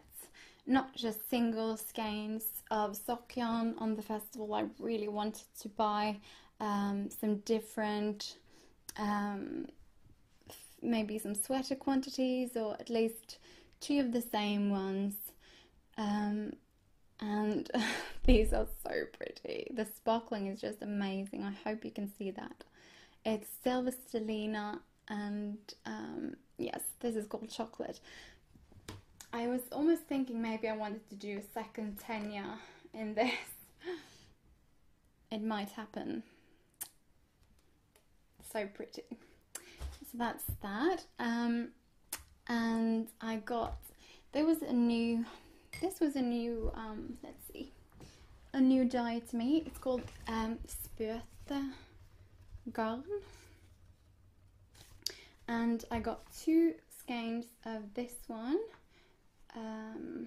not just single skeins of sock yarn on the festival. I really wanted to buy um, some different, um, maybe some sweater quantities, or at least two of the same ones, um, and these are so pretty. The sparkling is just amazing. I hope you can see that. It's Silver Stellina, and um, yes, this is called Chocolate. I was almost thinking maybe I wanted to do a second tenure in this. It might happen. So pretty. So that's that. Um, and I got, there was a new, this was a new, um, let's see, a new dye to me. It's called um, Spurtegarn, and I got two skeins of this one. Um,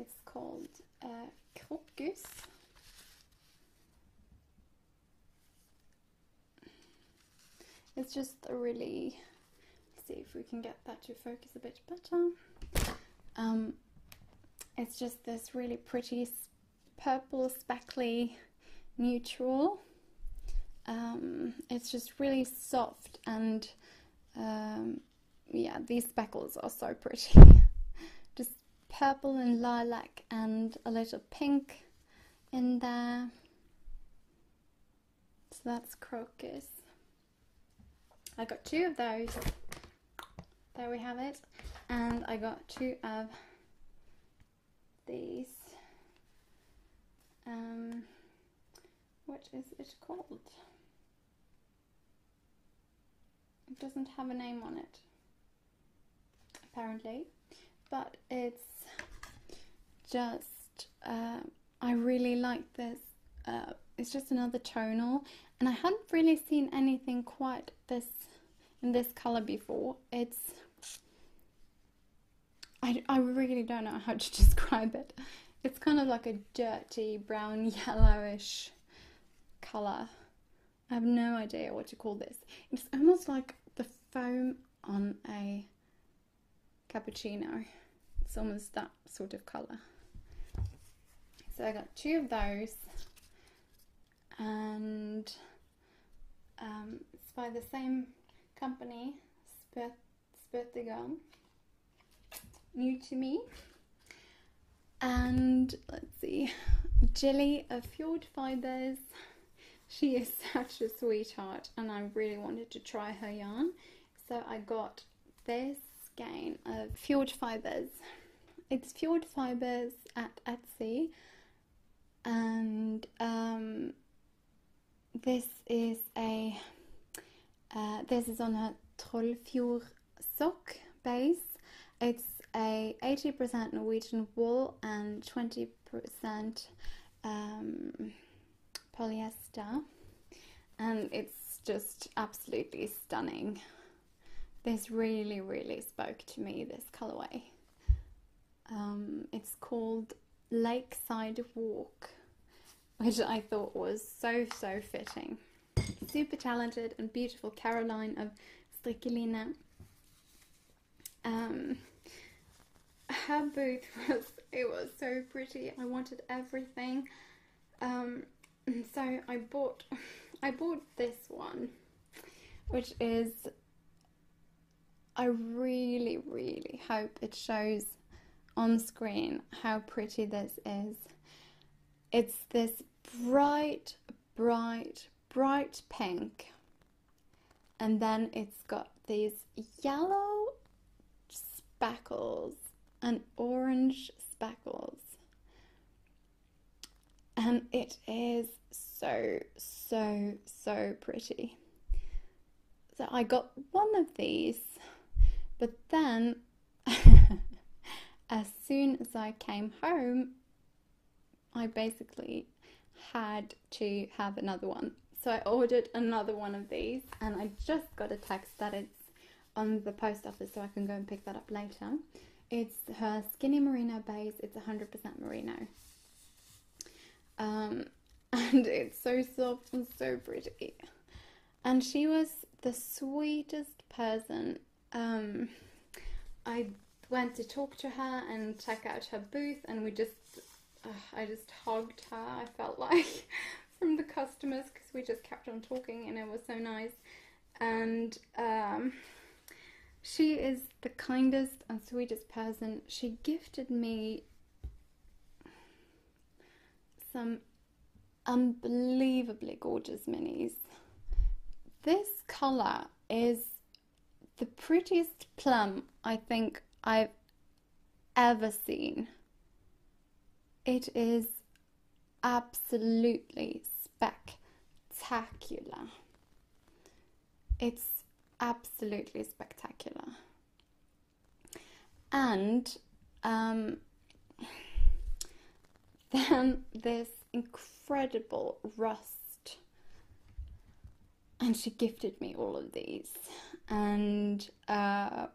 it's called uh, Crocus. It's just a really, see if we can get that to focus a bit better. Um, It's just this really pretty purple speckly neutral. Um, it's just really soft, and um, yeah, these speckles are so pretty. Just purple and lilac and a little pink in there. So that's crocus. I got two of those. There we have it. And I got two of these. Um, what is it called? It doesn't have a name on it, apparently, but it's just, uh, I really like this, uh, it's just another tonal, and I hadn't really seen anything quite this, in this colour before. It's, I, I really don't know how to describe it. It's kind of like a dirty brown yellowish colour. I have no idea what to call this. It's almost like the foam on a cappuccino. It's almost that sort of colour. So I got two of those, and um, it's by the same company, Spurtigan, new to me. And let's see, Jilly of Fjord Fibers. She is such a sweetheart, and I really wanted to try her yarn, so I got this skein of Fjord Fibers. It's Fjord Fibers at Etsy, and um, this is a uh, this is on her Trollfjord sock base. It's a eighty percent Norwegian wool and twenty percent um, polyester, and it's just absolutely stunning. This really really spoke to me, this colorway. Um, it's called Lakeside Walk, which I thought was so so fitting. Super talented and beautiful Caroline of Strikkelina. Um, her booth was, it was so pretty. I wanted everything. Um, so I bought, I bought this one, which is, I really, really hope it shows on screen how pretty this is. It's this bright, bright, bright pink, and then it's got these yellow speckles and orange speckles. And it is so, so, so pretty. So I got one of these, but then as soon as I came home, I basically had to have another one. So I ordered another one of these, and I just got a text that it's on the post office, so I can go and pick that up later. It's her skinny merino base. It's one hundred percent merino. Um, and it's so soft and so pretty. And she was the sweetest person. Um, I went to talk to her and check out her booth, and we just, uh, I just hugged her, I felt like, from the customers, because we just kept on talking and it was so nice. And um, she is the kindest and sweetest person. She gifted me some unbelievably gorgeous minis. This colour is the prettiest plum I think I've ever seen. It is absolutely spectacular. It's absolutely spectacular. And um, then this incredible rust, and she gifted me all of these, and uh,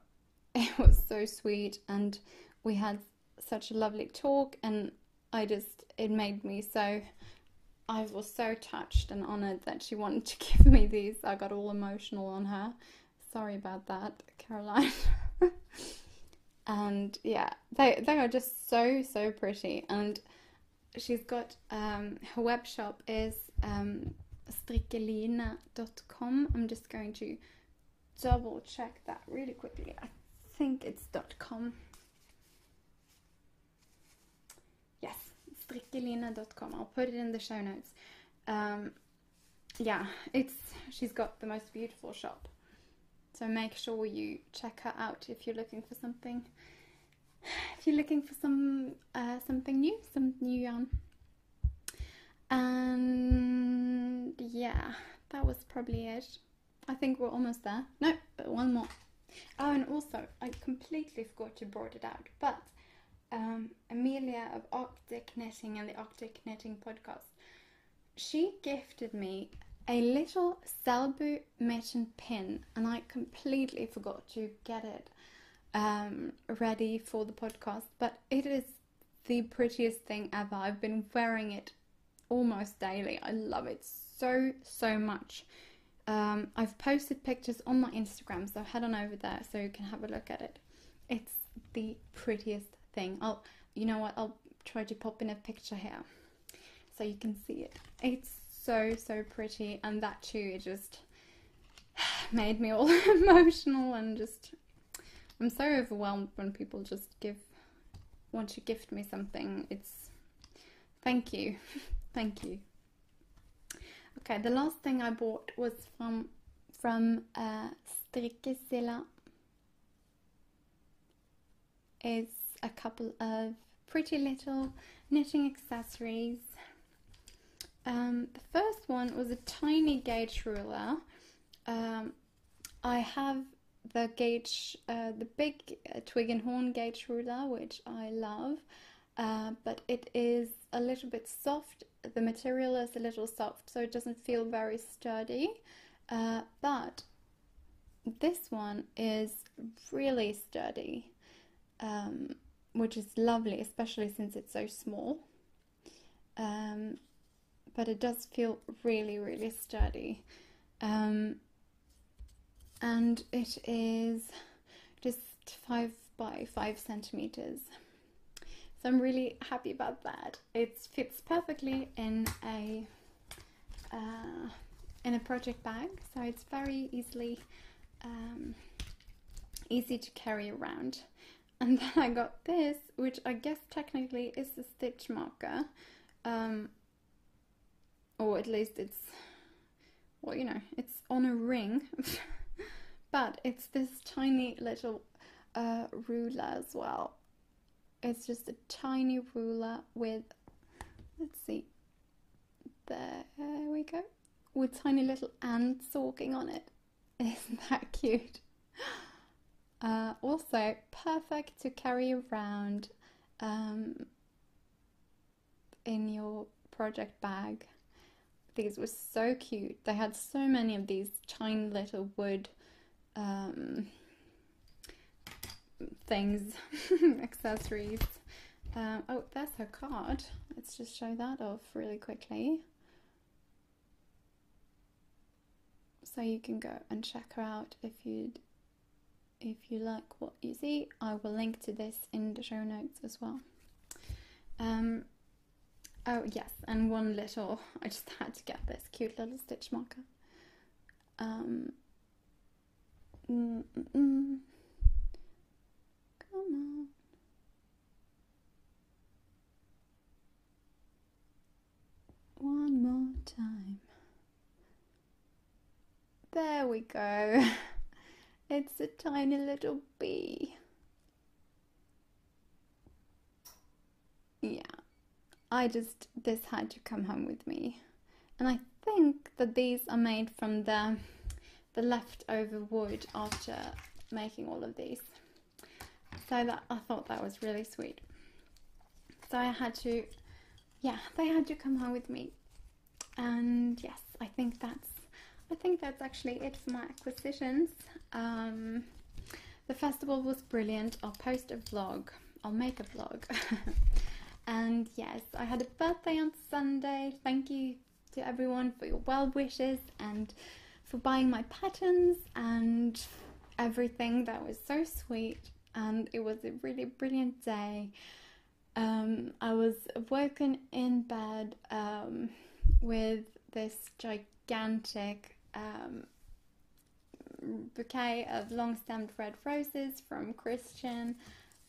it was so sweet, and we had such a lovely talk, and I just, it made me so, I was so touched and honoured that she wanted to give me these. I got all emotional on her. Sorry about that, Caroline. and yeah, they, they are just so, so pretty. And she's got, um, her web shop is um, Strikkelina dot com. I'm just going to double check that really quickly. I think it's .com. Yes, Strikkelina dot com. I'll put it in the show notes. Um, yeah, it's, she's got the most beautiful shop. So make sure you check her out if you're looking for something. If you're looking for some uh, something new, some new yarn. And yeah, that was probably it. I think we're almost there. No, but one more. Oh, and also, I completely forgot to broad it out, but um, Emilia of Arctic Knitting and the Arctic Knitting podcast, she gifted me a little Selbu mitten pin, and I completely forgot to get it um, ready for the podcast, but it is the prettiest thing ever. I've been wearing it almost daily. I love it so, so much. Um, I've posted pictures on my Instagram, so head on over there so you can have a look at it. It's the prettiest thing. I'll, you know what, I'll try to pop in a picture here so you can see it. It's so, so pretty, and that too, it just made me all emotional, and just, I'm so overwhelmed when people just give, want to gift me something. It's, thank you, thank you. Okay, the last thing I bought was from from uh, Strikkesilla. It's a couple of pretty little knitting accessories. Um, the first one was a tiny gauge ruler. Um, I have the gauge, uh, the big twig and horn gauge ruler, which I love, uh, but it is a little bit soft. The material is a little soft, so it doesn't feel very sturdy, uh, but this one is really sturdy, um, which is lovely, especially since it's so small, um, but it does feel really, really sturdy, um, and it is just five by five centimeters. So I'm really happy about that. It fits perfectly in a uh, in a project bag, so it's very easily um, easy to carry around. And then I got this, which I guess technically is a stitch marker, um, or at least it's, well, you know, it's on a ring, but it's this tiny little uh, ruler as well. It's just a tiny ruler with, let's see, there we go, with tiny little ants walking on it. Isn't that cute? Uh, also, perfect to carry around um, in your project bag. These were so cute. They had so many of these tiny little wood um, things, accessories. Um, oh, that's her card. Let's just show that off really quickly, so you can go and check her out if you if you like what you see. I will link to this in the show notes as well. Um, oh yes, and one little, I just had to get this cute little stitch marker. Um. Mm -mm. Come on. One more time. There we go. It's a tiny little bee. Yeah. I just, this had to come home with me. And I think that these are made from the, the leftover wood after making all of these. So that, I thought that was really sweet. So I had to, yeah, they had to come home with me. And yes, I think that's, I think that's actually it for my acquisitions. Um, the festival was brilliant. I'll post a vlog. I'll make a vlog. And yes, I had a birthday on Sunday. Thank you to everyone for your well wishes and for buying my patterns and everything. That was so sweet. and it was a really brilliant day. Um, I was woken in bed um, with this gigantic um, bouquet of long-stemmed red roses from Christian,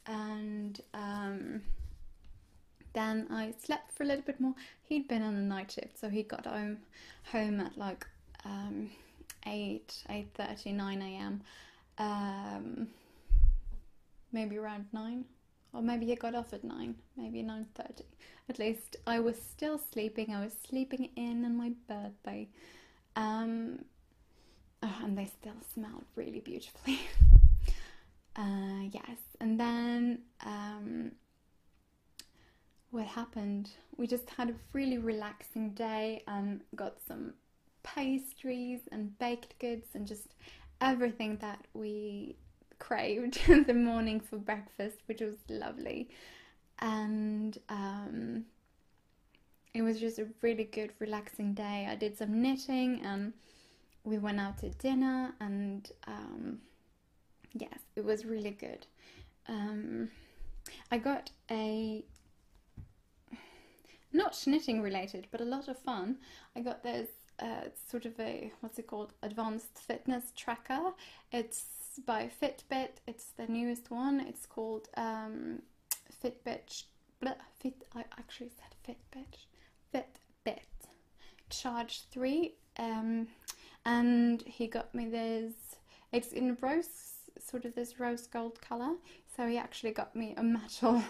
and um, then I slept for a little bit more. He'd been on a night shift, so he got home home at like um, eight, eight thirty, nine a m Um, maybe around nine, or maybe he got off at nine, maybe nine thirty. At least I was still sleeping. I was sleeping in on my birthday. Um, oh, and they still smelled really beautifully. uh, yes, and then um, what happened? We just had a really relaxing day and got some pastries and baked goods and just everything that we craved in the morning for breakfast, which was lovely. And um, it was just a really good relaxing day. I did some knitting and we went out to dinner, and um, yes, it was really good. Um, I got a, not knitting related, but a lot of fun. I got this Uh, sort of a, what's it called, advanced fitness tracker. It's by Fitbit. It's the newest one. It's called um, Fitbit, bleh, Fit, I actually said Fitbit, Fitbit Charge three, um, and he got me this. It's in rose, sort of this rose gold colour, so he actually got me a metal,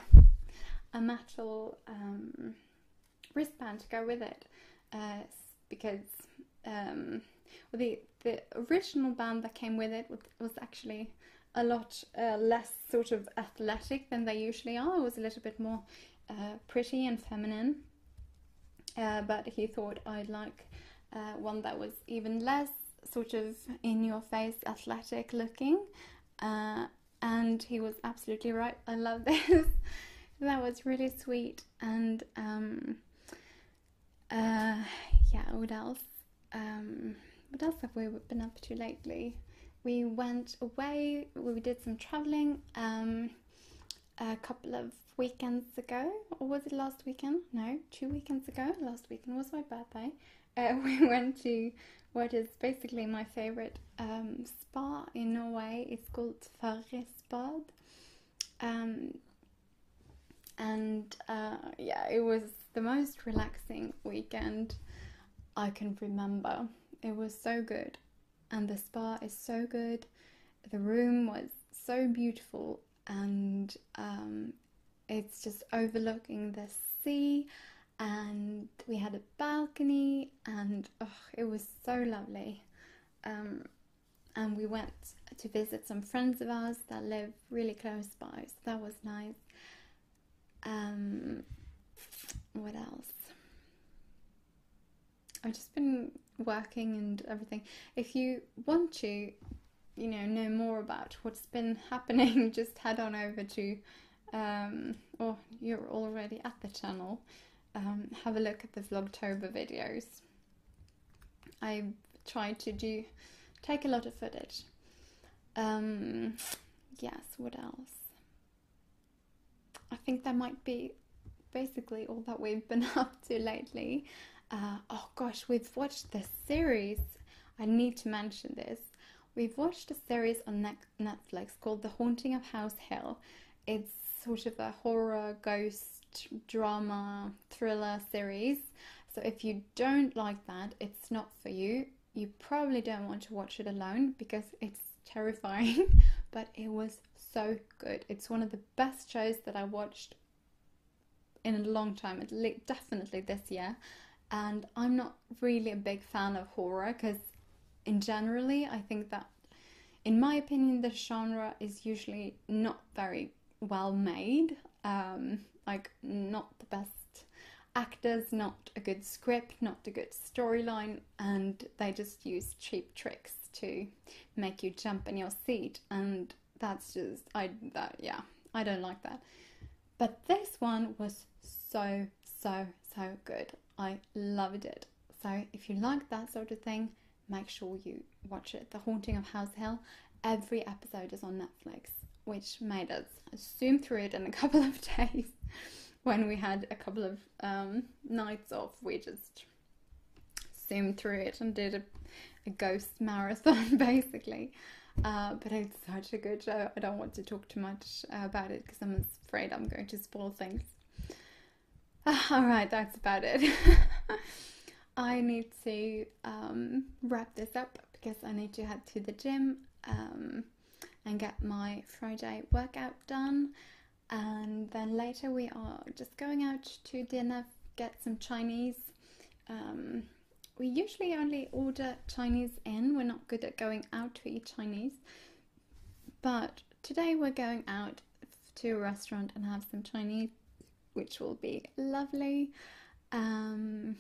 a metal um, wristband to go with it. Uh, because um, the the original band that came with it was actually a lot uh, less sort of athletic than they usually are. It was a little bit more uh, pretty and feminine, uh, but he thought I'd like uh, one that was even less sort of in-your-face athletic looking, uh, and he was absolutely right. I love this. That was really sweet. And um, uh, yeah, what else? Um, what else have we been up to lately? We went away, we did some travelling um, a couple of weekends ago, or was it last weekend? No, two weekends ago. Last weekend was my birthday. Uh, we went to what is basically my favourite um, spa in Norway. It's called Farresbad. Um And uh, yeah, it was the most relaxing weekend I can remember. It was so good, and the spa is so good, the room was so beautiful, and um, it's just overlooking the sea, and we had a balcony, and oh, it was so lovely. Um, and we went to visit some friends of ours that live really close by, so that was nice. Um, what else? I've just been working and everything. If you want to, you know, know more about what's been happening, just head on over to, um, or you're already at the channel, um, have a look at the Vlogtober videos. I tried to do, take a lot of footage. Um, yes, what else? I think that might be basically all that we've been up to lately. Uh, oh gosh, we've watched this series. I need to mention this. We've watched a series on Netflix called The Haunting of House Hill. It's sort of a horror, ghost, drama, thriller series. So if you don't like that, it's not for you. You probably don't want to watch it alone because it's terrifying, but it was so good. It's one of the best shows that I watched in a long time, definitely this year. And I'm not really a big fan of horror because in generally I think that, in my opinion, the genre is usually not very well made. Um, like not the best actors, not a good script, not a good storyline, and they just use cheap tricks to make you jump in your seat, and that's just, I that yeah, I don't like that. But this one was so, so, so good. I loved it. So if you like that sort of thing, make sure you watch it. The Haunting of House Hill. Every episode is on Netflix. which made us zoom through it in a couple of days when we had a couple of um, nights off. We just zoomed through it and did a, a ghost marathon basically. Uh, but it's such a good show. I don't want to talk too much uh, about it because I'm afraid I'm going to spoil things. Uh, Alright, that's about it. I need to um, wrap this up because I need to head to the gym um, and get my Friday workout done. And then later we are just going out to dinner, get some Chinese. Um, we usually only order Chinese in. We're not good at going out to eat Chinese. But today we're going out to a restaurant and have some Chinese, which will be lovely. Um,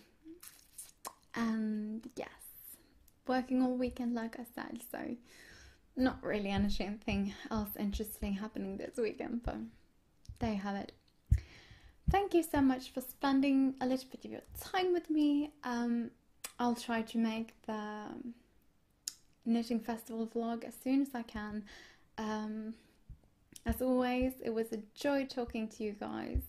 and yes, working all weekend like I said, so not really anything else interesting happening this weekend, but there you have it. Thank you so much for spending a little bit of your time with me. Um, I'll try to make the knitting festival vlog as soon as I can. Um, as always, it was a joy talking to you guys.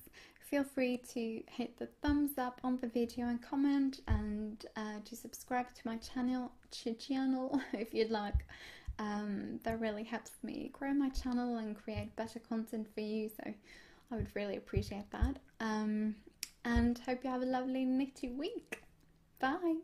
Feel free to hit the thumbs up on the video and comment, and uh, to subscribe to my channel, channel if you'd like. Um, that really helps me grow my channel and create better content for you, so I would really appreciate that. Um, and hope you have a lovely knitty week. Bye!